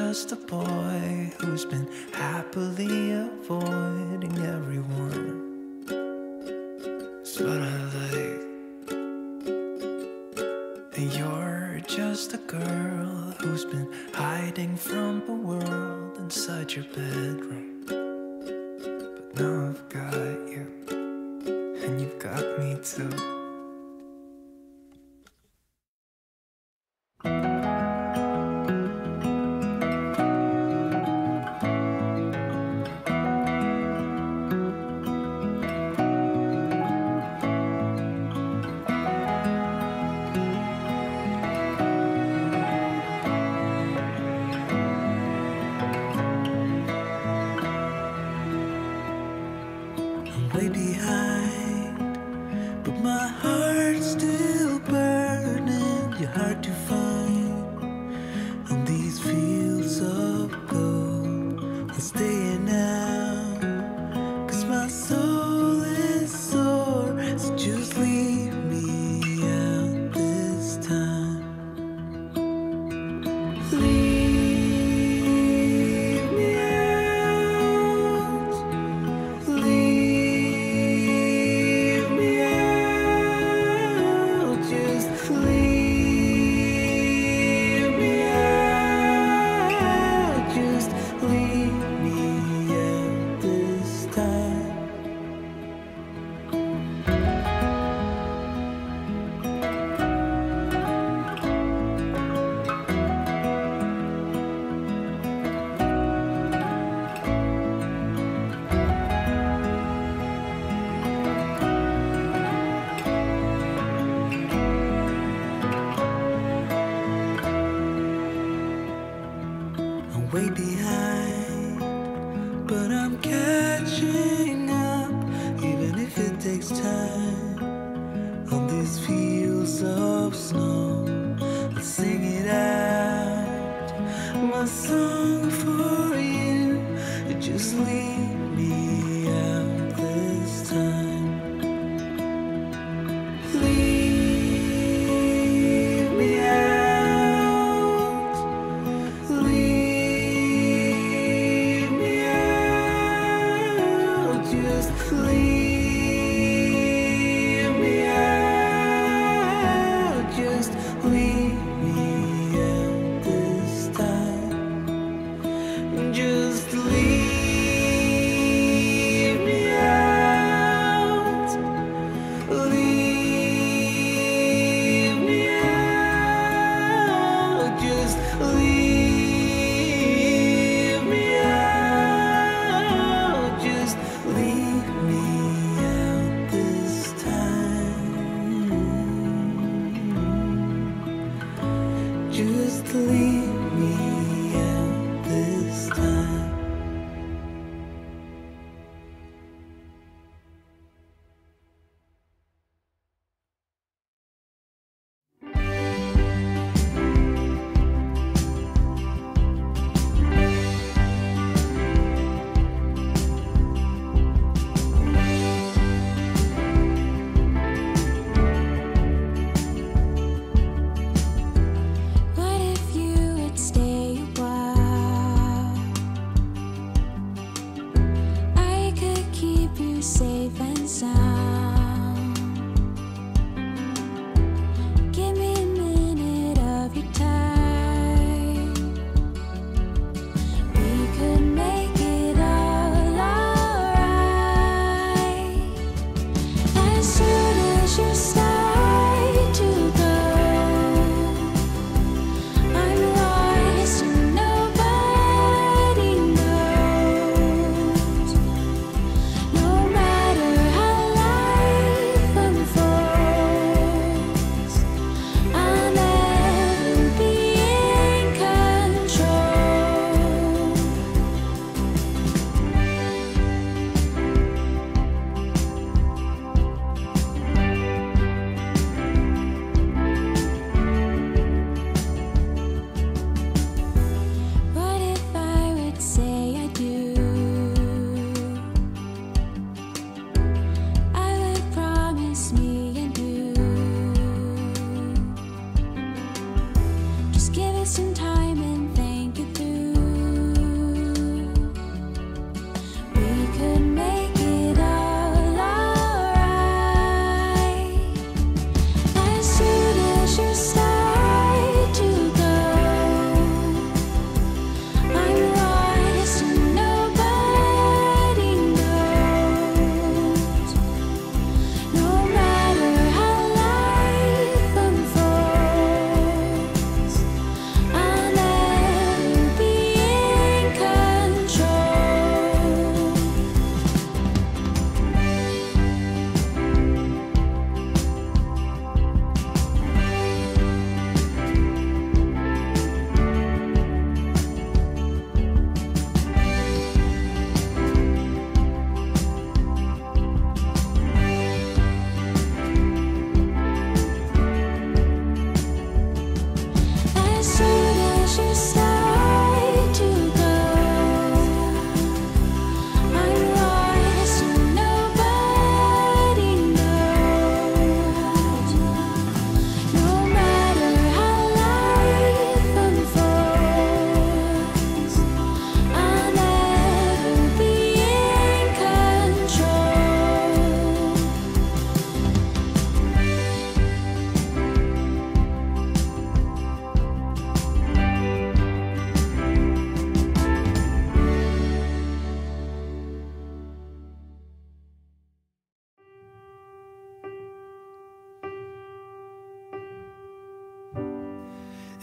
Just a boy who's been happily avoiding everyone. It's what I like. a girl who's been hiding from the world inside your bedroom. But now I've got you, and you've got me too. Way behind, but my heart's still burning. You're hard to find on these fields of gold. I'm staying out, cause my soul is sore. So just leave me out this time. Leave way behind, but I'm catching up, even if it takes time. On these fields of snow, I sing it out, my song for you. You just leave me out this time. Just leave me out this time. Life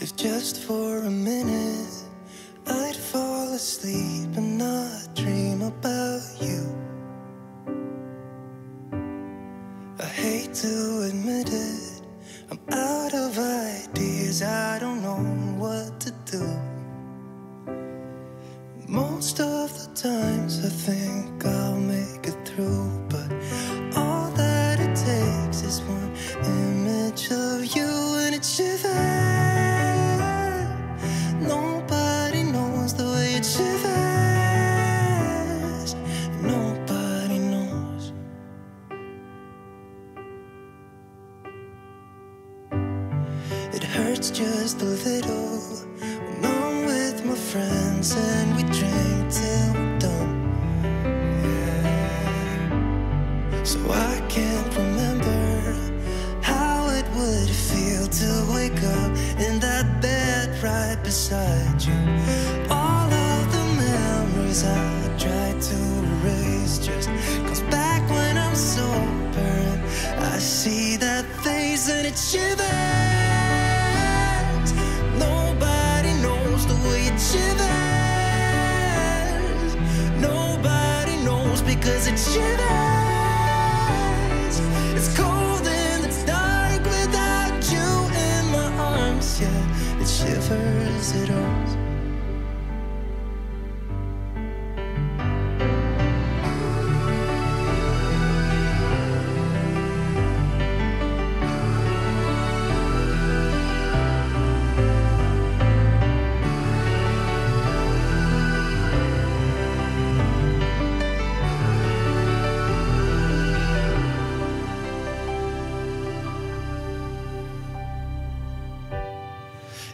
If just for a minute I'd fall asleep and not dream about you. I hate to admit it, I'm out of ideas, I don't know what to do. Most of the times I think I'll make it through, but all that it takes is one image of you and it shivers. It hurts just a little when I'm with my friends and we drink till we're done. Yeah. So I can't remember how it would feel to wake up in that bed right beside you. All of the memories I tried to erase just comes back when I'm sober and I see that face and it shivers. Shivers. Nobody knows because it shivers. It's cold and it's dark without you in my arms. Yeah, it shivers, it owns.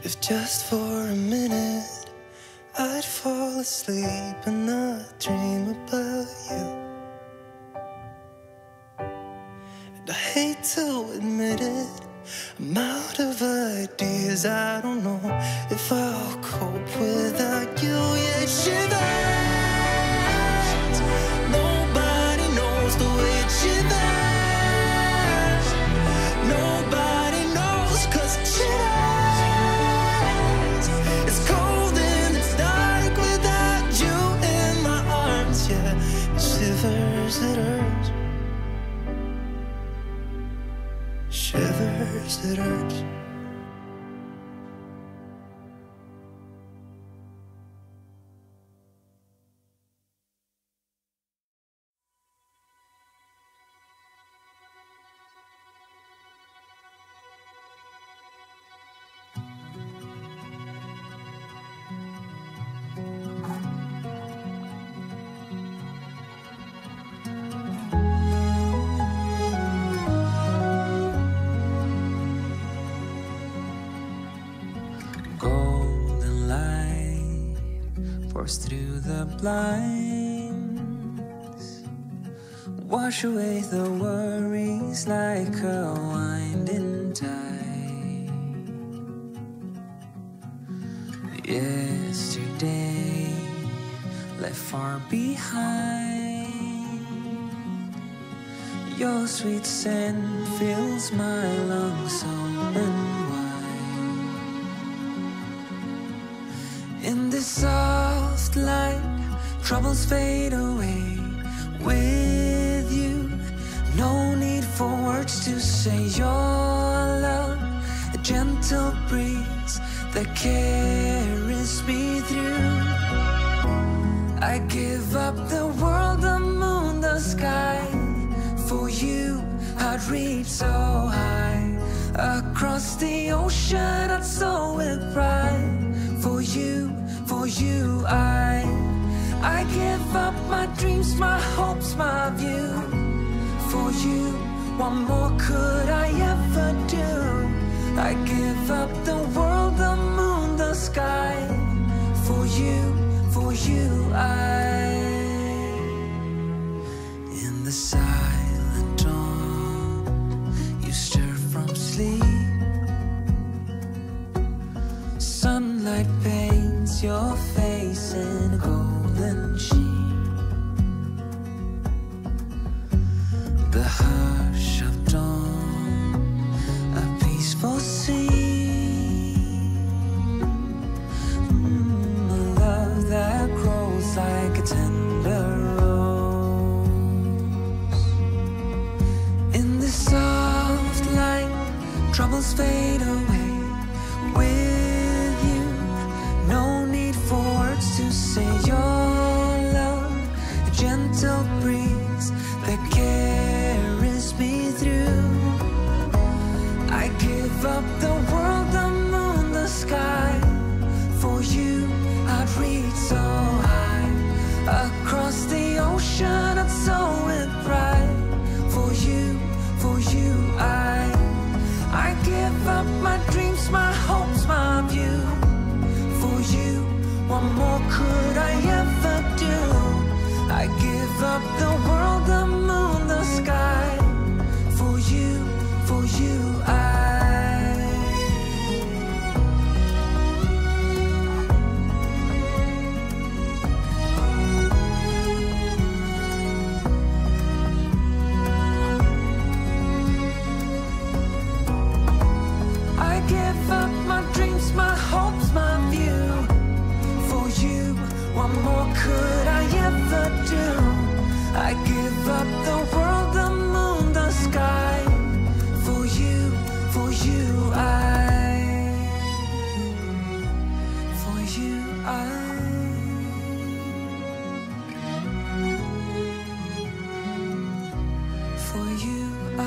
If just for a minute I'd fall asleep and not dream about you. And I hate to admit it, I'm out of ideas, I don't know if I'll cope without you. Yeah, it shivers. Nobody knows the way it shivers. Nobody knows cause it shivers. Shivers, it hurts. Shivers, it hurts. Through the blinds, wash away the worries like a winding tide. Yesterday left far behind, your sweet scent fills my lungs open wide. In this soft light, troubles fade away with you. No need for words to say your love. A gentle breeze that carries me through. I give up the world, the moon, the sky. For you, I'd reach so high. Across the ocean, I'd soar with pride. For you, for you, I I give up my dreams, my hopes, my view. For you, what more could I ever do? I give up the world, the moon, the sky. For you, for you, I. In the silent dawn, you stir from sleep. Sunlight paints your face in a golden sheen. The hush of dawn, a peaceful sea. give up the world, the moon, the sky. For you, for you, I. I give up my dreams, my hopes, my view. For you, what more could I ever do? I give up the world, the moon, the sky. For you, for you, I. For you, I. For you, I.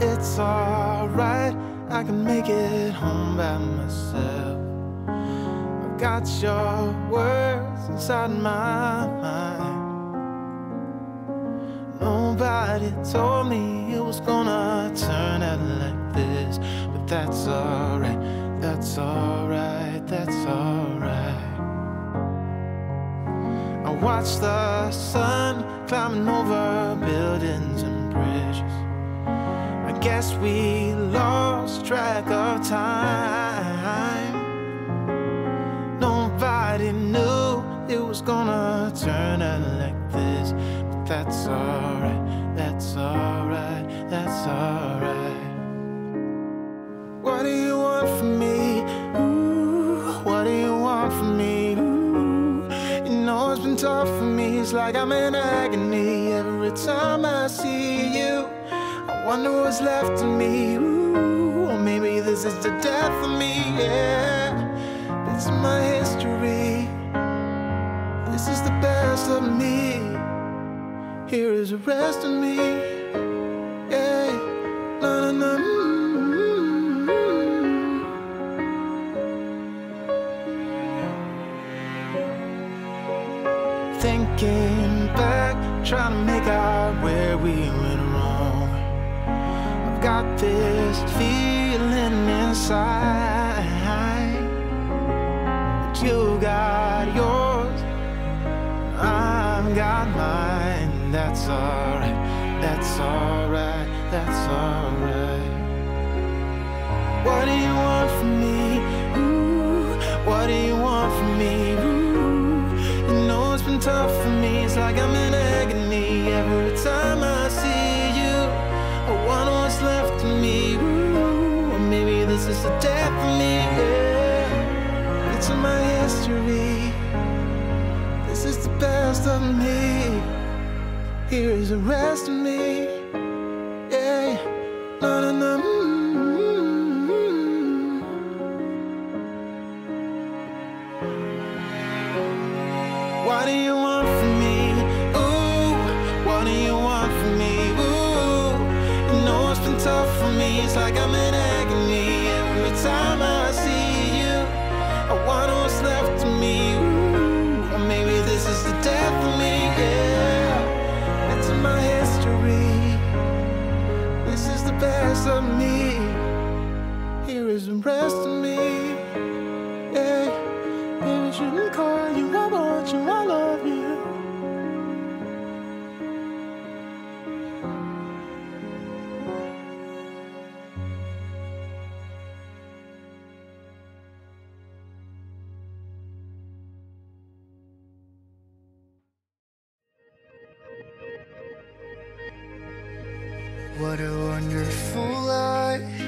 It's alright, I can make it home by myself. I've got your words inside my mind. Nobody told me it was gonna turn out like this. But that's alright, that's alright, that's alright. I watched the sun climbing over buildings and bridges. I guess we lost track of time. Nobody knew it was gonna turn out like this. But that's alright, that's alright, that's alright. What do you want from me? Ooh, what do you want from me? Ooh, you know it's been tough for me. It's like I'm in agony every time I see you. Wonder what's left of me. Ooh, maybe this is the death of me, yeah. Bits of my history. This is the best of me. Here is the rest of me, yeah. Na, na, na, mm-hmm. Thinking back, trying to make out where we went wrong. Got this feeling inside. But you got yours, I've got mine. That's alright, that's alright, that's alright. What do you want from me? Ooh, what do you want from me? Ooh, you know it's been tough for me. It's like I'm in agony every time I see you. I wonder what's left of me. Ooh, maybe this is the death of me, yeah. It's in my history. This is the best of me. Here is the rest of me, yeah. No, no, no, mm-hmm. What do you want from me? Ooh, what do you want from me? It's been tough for me, it's like I'm in agony every time I see you. I wonder what's left of me. Ooh, maybe this is the death of me, yeah. It's in my history. This is the best of me. Here is the rest of me, yeah. Maybe I shouldn't call you, I want you, I love you. What a wonderful life.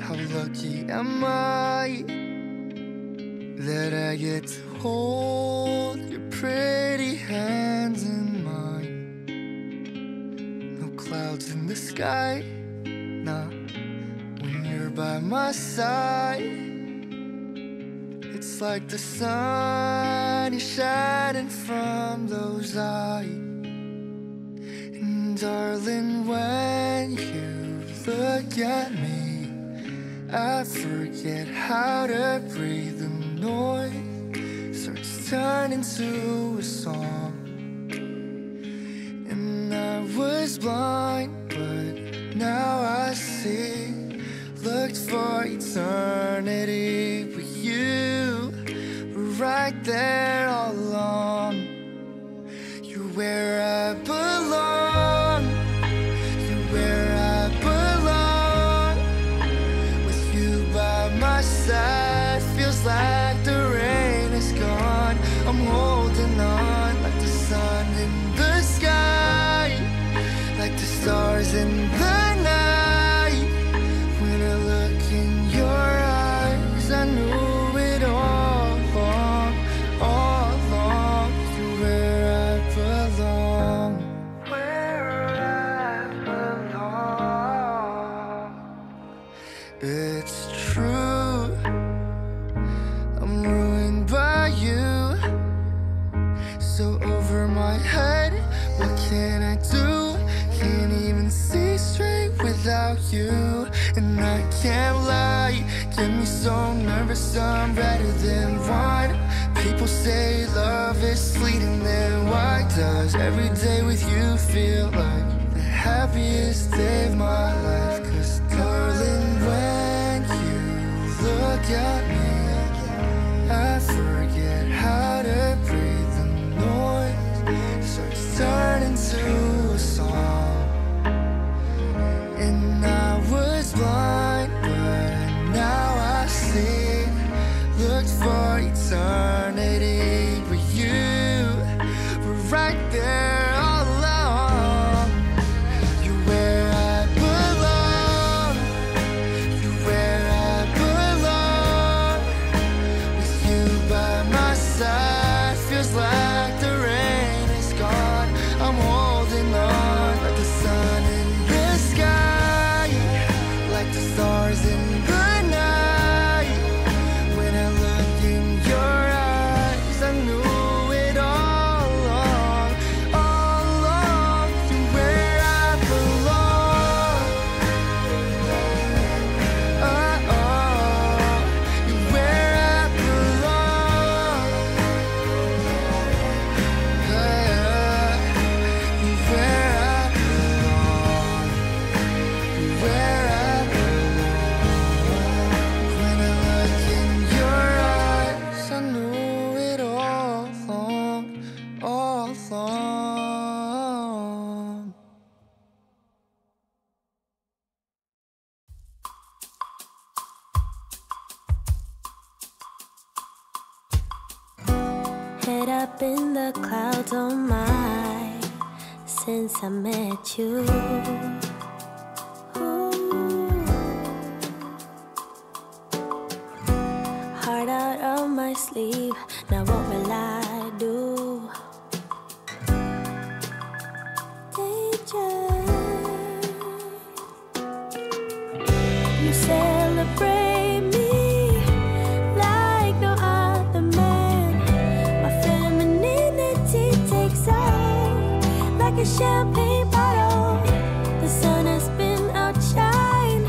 How lucky am I that I get to hold your pretty hands in mine. No clouds in the sky, nah, when you're by my side. It's like the sun is shining from those eyes. Darling, when you look at me, I forget how to breathe. The noise starts turning into a song. And I was blind, but now I see. Looked for eternity, but you were right there all along. You're where I belong. You're where I belong. With you by my side, feels like the rain is gone. I'm holding on like the sun in the sky, like the stars in the night. It's true, I'm ruined by you. So over my head, what can I do? Can't even see straight without you. And I can't lie, get me so nervous, I'm redder than wine. People say love is fleeting, then why does every day with you feel like the happiest day of my life? Cause darling, when you look at me, I forget how to breathe. The noise starts turning to a song. And I was blind, but now I see. Looked for eternity, but you were right there. Up in the clouds, oh my, since I met you. Ooh. Heart out of my sleeve, now what will I do? Danger. You celebrate. Champagne bottle, the sun has been outshined,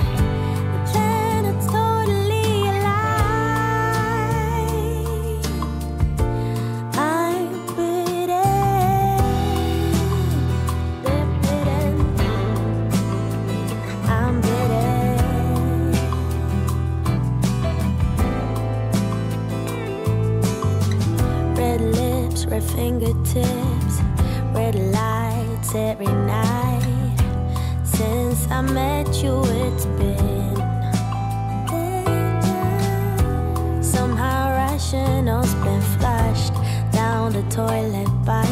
the planet's totally alive. I'm bitten, I'm bitten. Red lips, red fingertips, red lights every night. Since I met you, it's been danger. Somehow rational's been flushed down the toilet by us.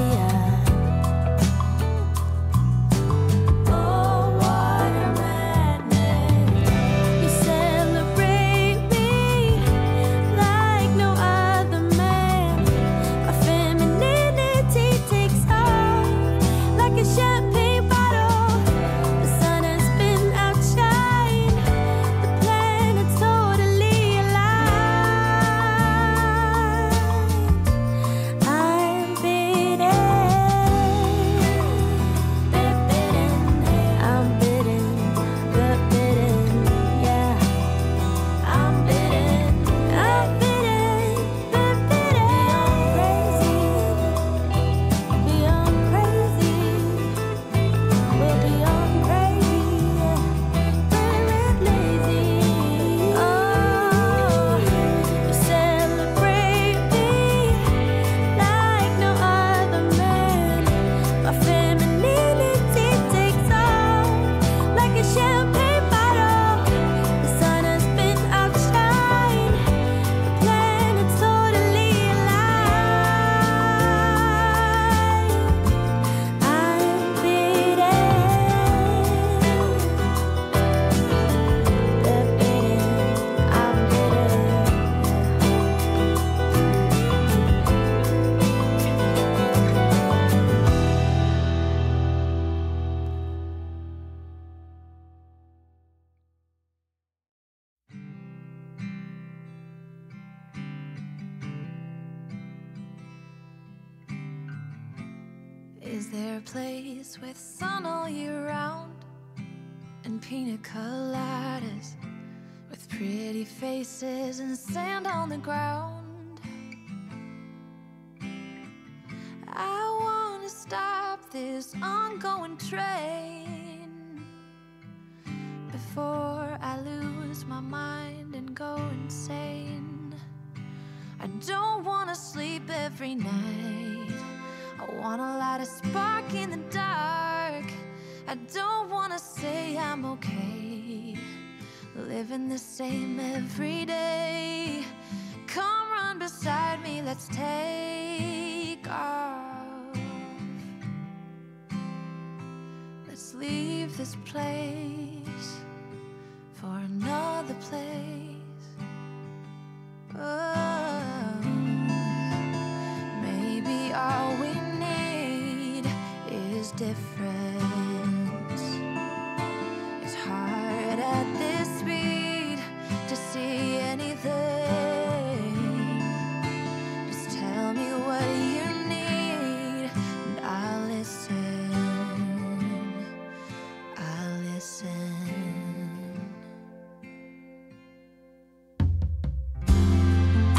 Be Is there a place with sun all year round and pina coladas with pretty faces and sand on the ground? I want to stop this ongoing train before I lose my mind and go insane. I don't want to sleep every night. I wanna light a spark in the dark. I don't wanna say I'm okay, living the same every day. Come run beside me, let's take off. Let's leave this place for another place. Oh, maybe all we need is difference. It's hard at this speed to see anything. Just tell me what you need and I'll listen. I'll listen.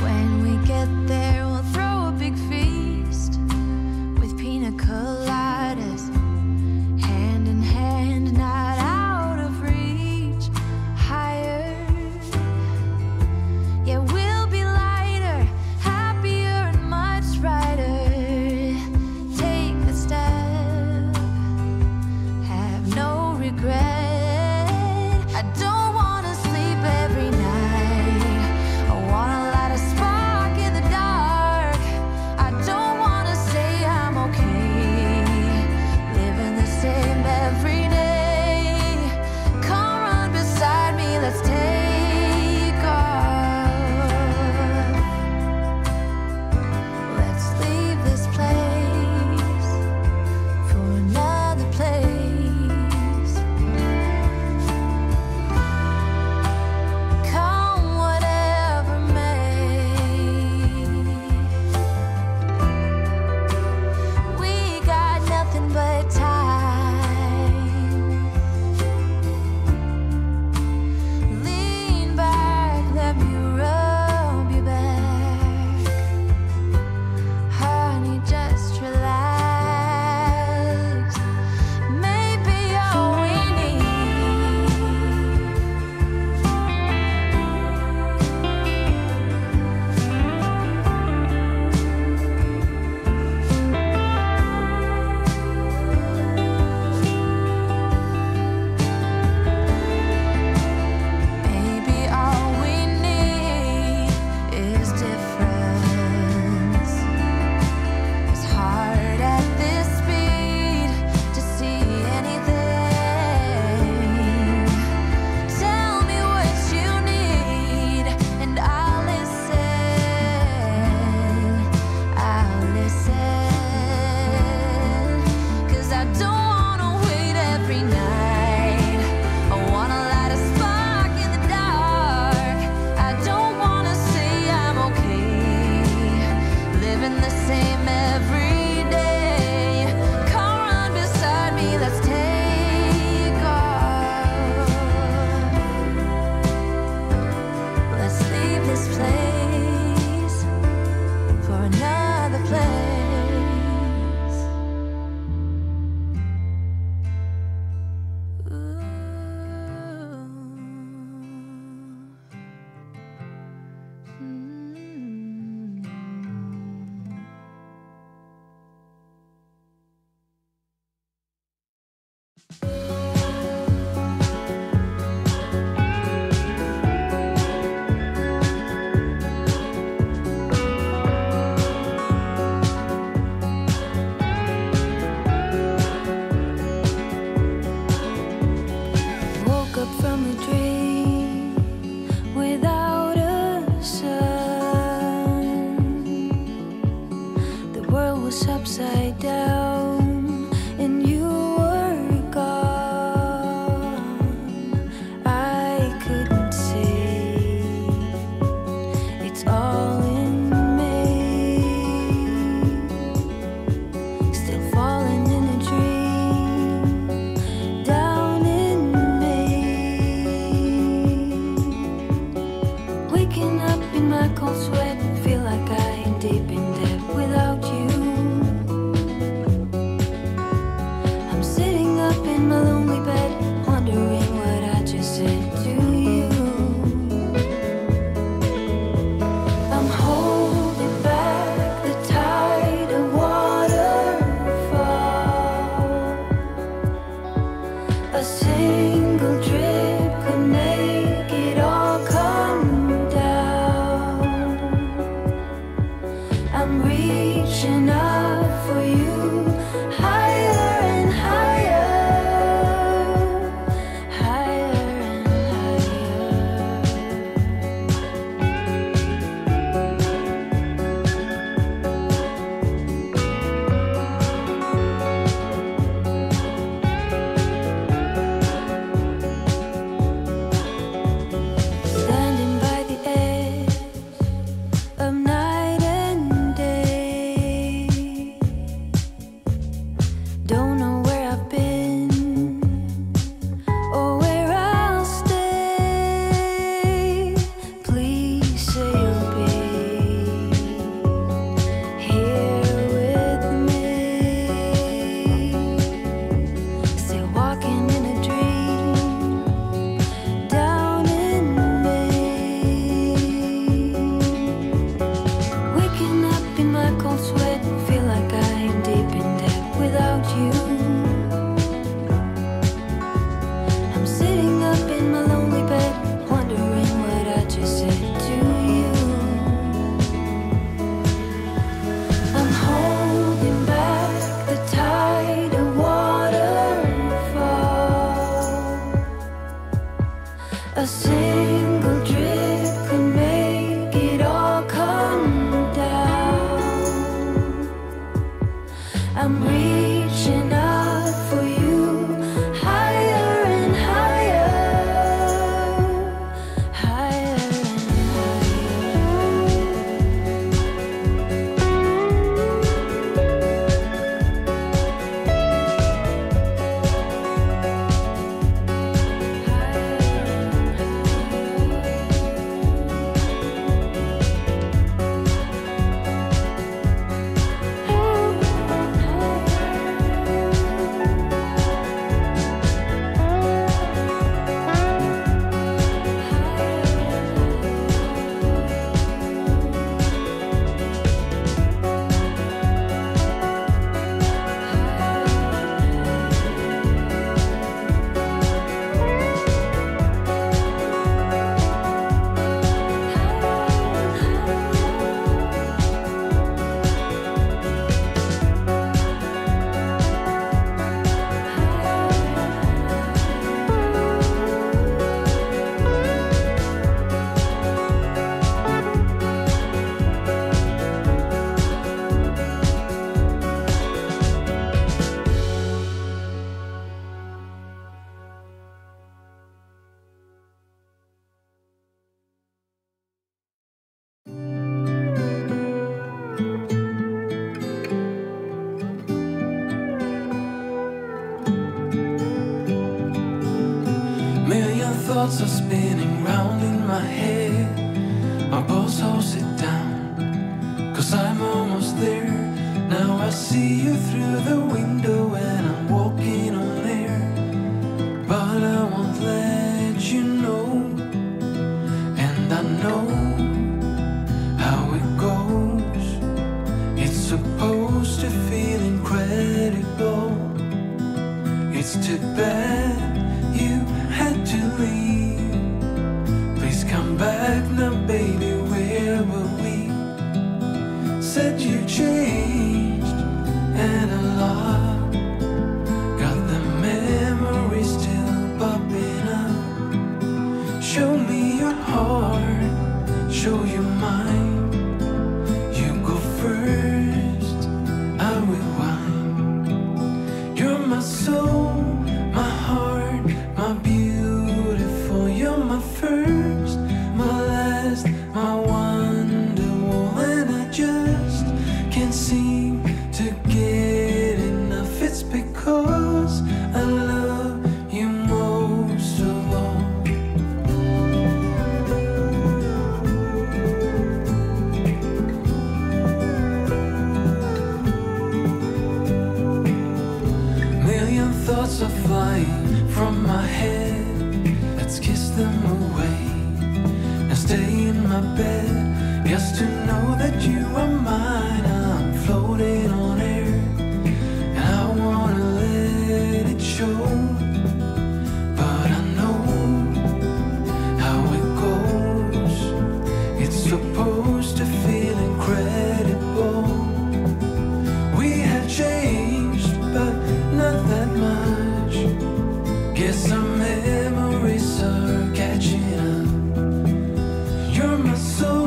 When we get there, we'll throw a big feast with pina coladas thoughts are spinning round in my head. My pulse holds it down, cause I'm almost there. Now I see you through the window and I'm walking on air. But I won't let you know, and I know how it goes. It's supposed to feel incredible. It's too bad you had to leave. Please come back now, baby, where were we? Said you changed and a lot. Got the memories still popping up. Show me your heart, show you mine. My soul, my heart, my beautiful, you're my first, my last, my wonderful, and I just can't seem to get enough. It's because I love you most of all. Thoughts are flying from my head. Let's kiss them away and stay in my bed. Just to know that you are mine. I'm floating on air and I wanna let it show. But I know how it goes. It's supposed to feel incredible. We have changed, but not that much. Guess our memories are catching up. You're my soul,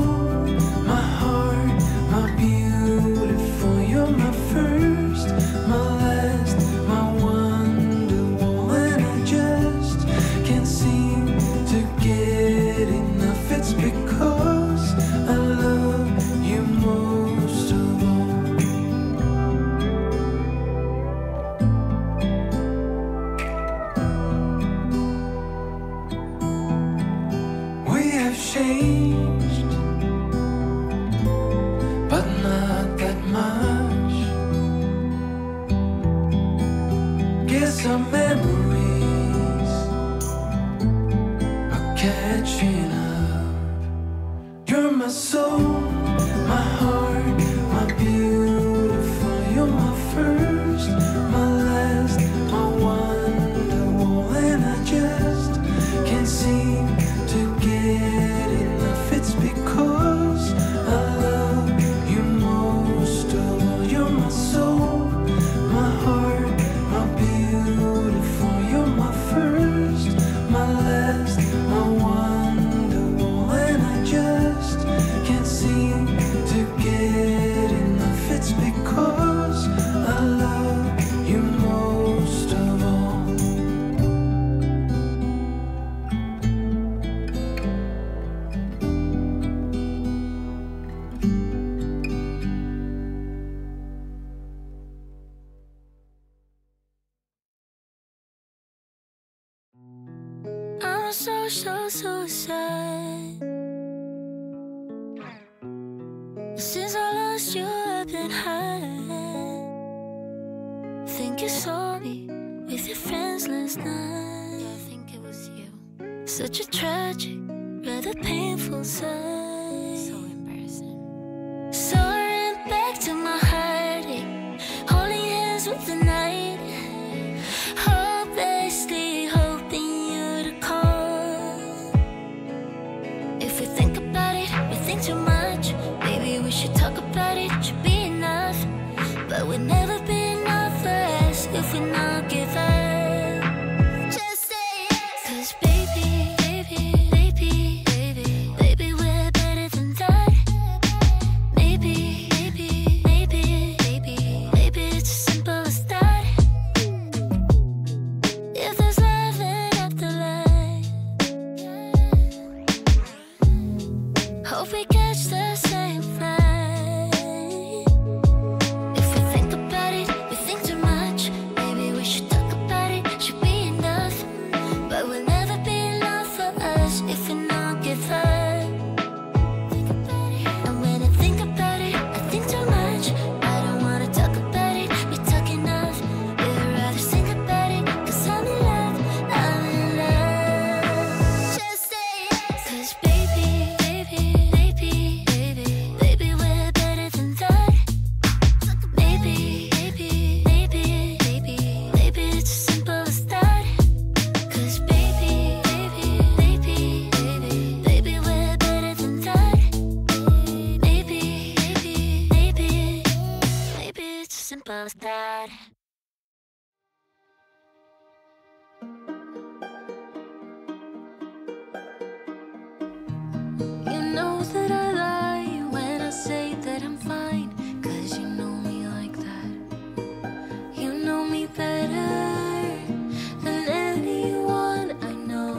my heart, my beautiful. You're my first, my last, my wonderful, and I just can't seem to get enough. It's because I love you most of all. Changed, but not that much. Guess our memories are catching up. You're my soul, my heart, my beautiful. You're my first, my last, my wonderful, and I just can't seem to get. It's because I love you most of all. You're my soul, my heart, my beautiful. You're my first, my last, my wonderful, and I just can't seem to get enough. It's because I love you most of all. So, so, so sad. Since I lost you, I've been high. Think you saw me with your friends last night. Yeah, I think it was you. Such a tragic, rather painful sight. So embarrassing. So I ran back to my heartache, holding hands with the night. Hopelessly. Too much, maybe we should talk about it. Should be enough, but we'll never be enough for us if we not give up. Just say yes, 'cause baby, baby, baby, baby, baby, we're better than that. Maybe, maybe, maybe, maybe, maybe it's as simple as that. If there's love and afterlife, hope we. But we'll never be in love for postar. You know that I lie when I say that I'm fine, 'cause you know me like that. You know me better than anyone I know.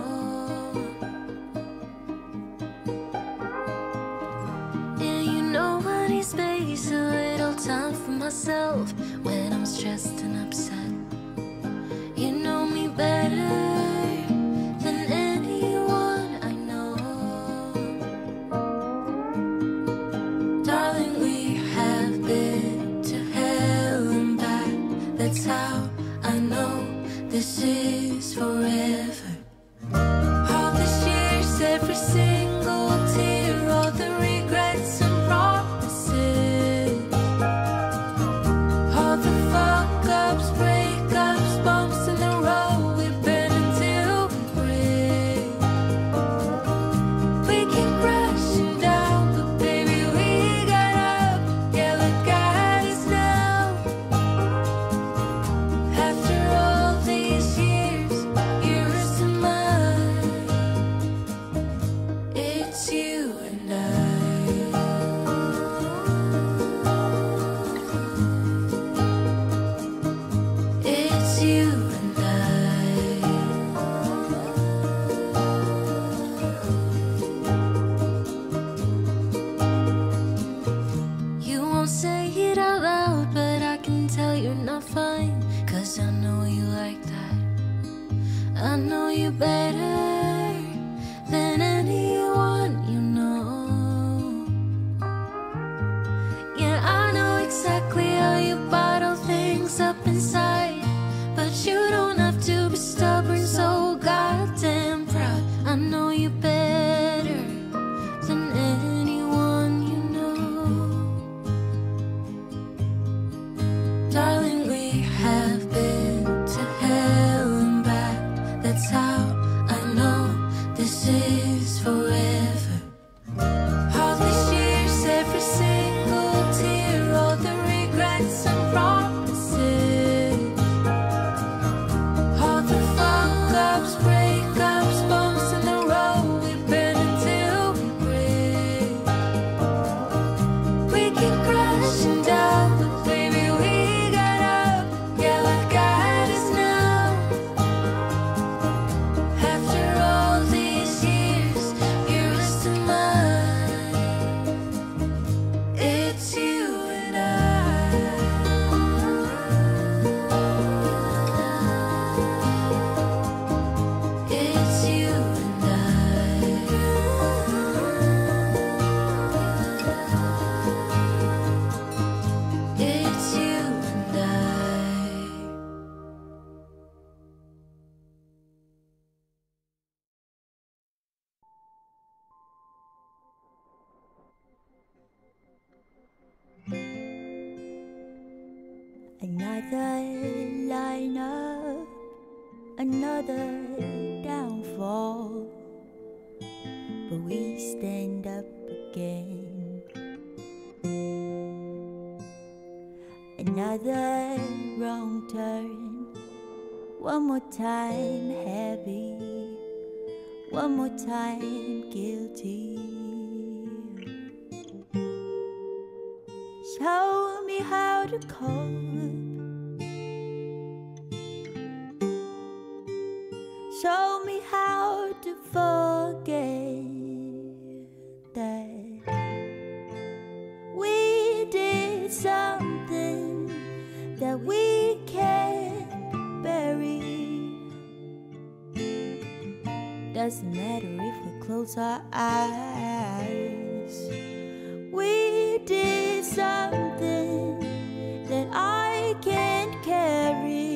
Yeah, you know I need space, a little time for myself when I'm stressed and upset. You know me better. That's how I know this is forever. All the years, every single tear, all the regrets and promises, all the fuck-ups, break-ups, bumps in the road we've been until we break. We keep crashing down, but baby, we got up. Yeah, look at us now. Fine, 'cause I know you like that. I know you better than anyone you know. Yeah, I know exactly how you bottle things up inside, but you don't have to be stubborn, so goddamn proud. I know you better than anyone you know. Darling, have been to hell and back. That's how I know this is forever. All these years, every single tear, all the regrets and promises, all the fuck-ups, break-ups, bumps in the road we've been until we break. We keep crashing down, but baby, we got up. Yeah, look at us now. After all these years, you're still mine. It's you and I. It's you and I. It's you and I. Another line up, another downfall, but we stand up again. Another wrong turn, one more time heavy, one more time guilty. Show me how to cope. Show me how to forget that we did something that we can't bury. Doesn't matter if we close our eyes. We did something that I can't carry.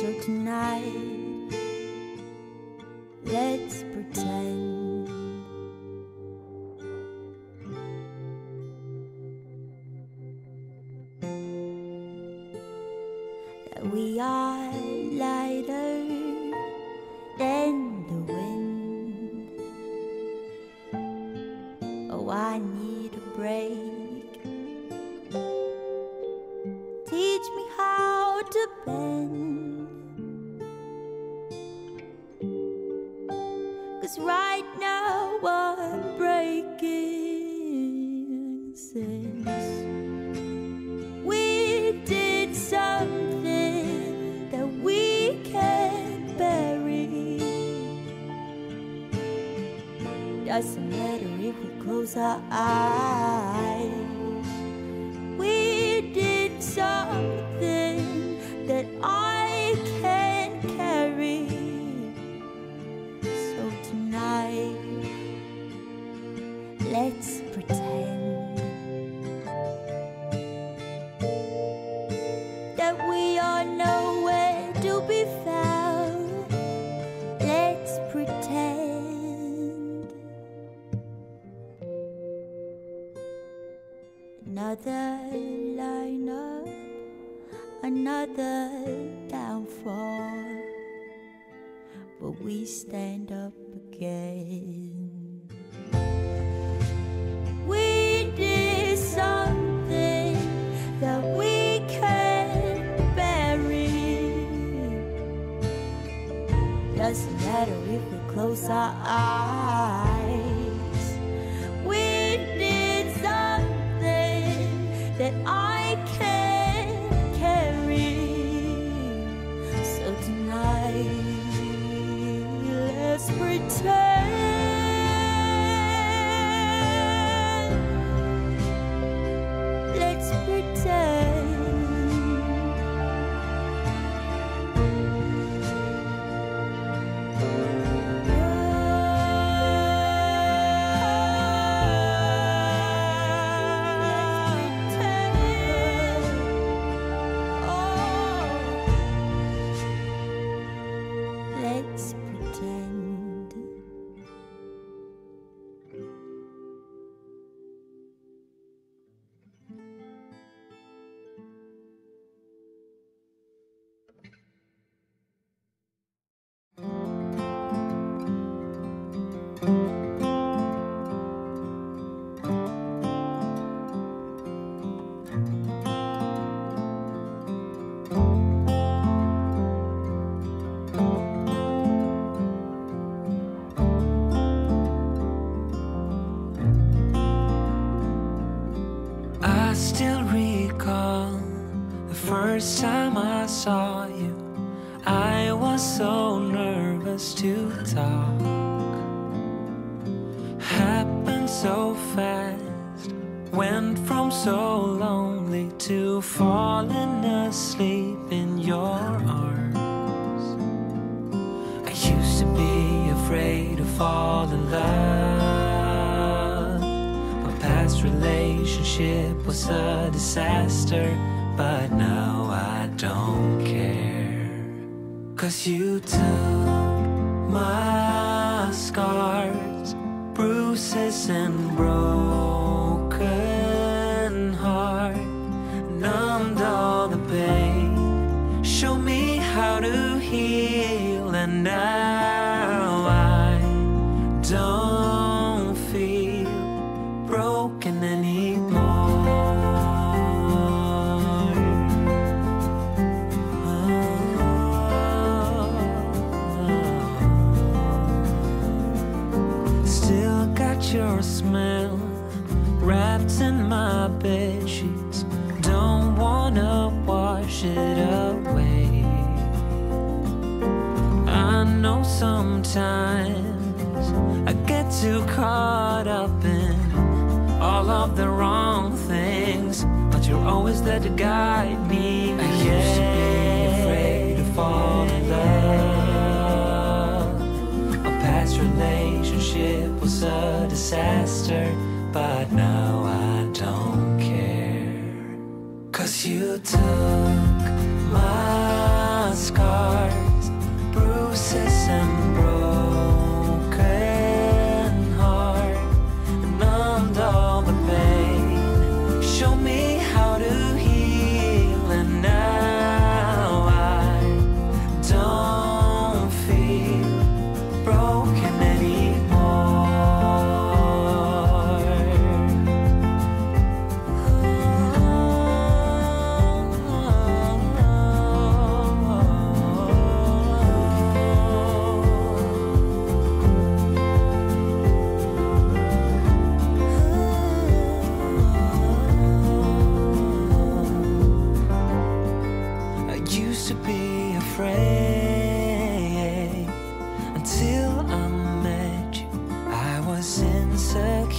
So tonight, let's pretend. That we are lighter than the wind. Oh, I need a break. now I'm breaking since we did something that we can't bury. Doesn't matter if we close our eyes, we did something that I can't carry. So tonight, let's pretend that we are nowhere to be found. Let's pretend another lineup, another downfall, but we stand up again. We did something that we can't bury. Doesn't matter if we close our eyes, we did something that I can't carry. So tonight, let's pretend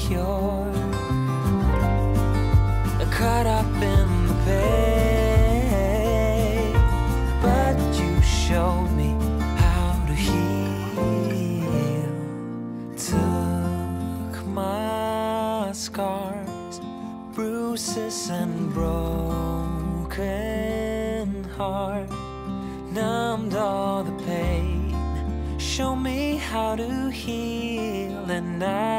cure. Caught up in the pain, but you showed me how to heal. Took my scars, bruises and broken heart, numbed all the pain, showed me how to heal, and I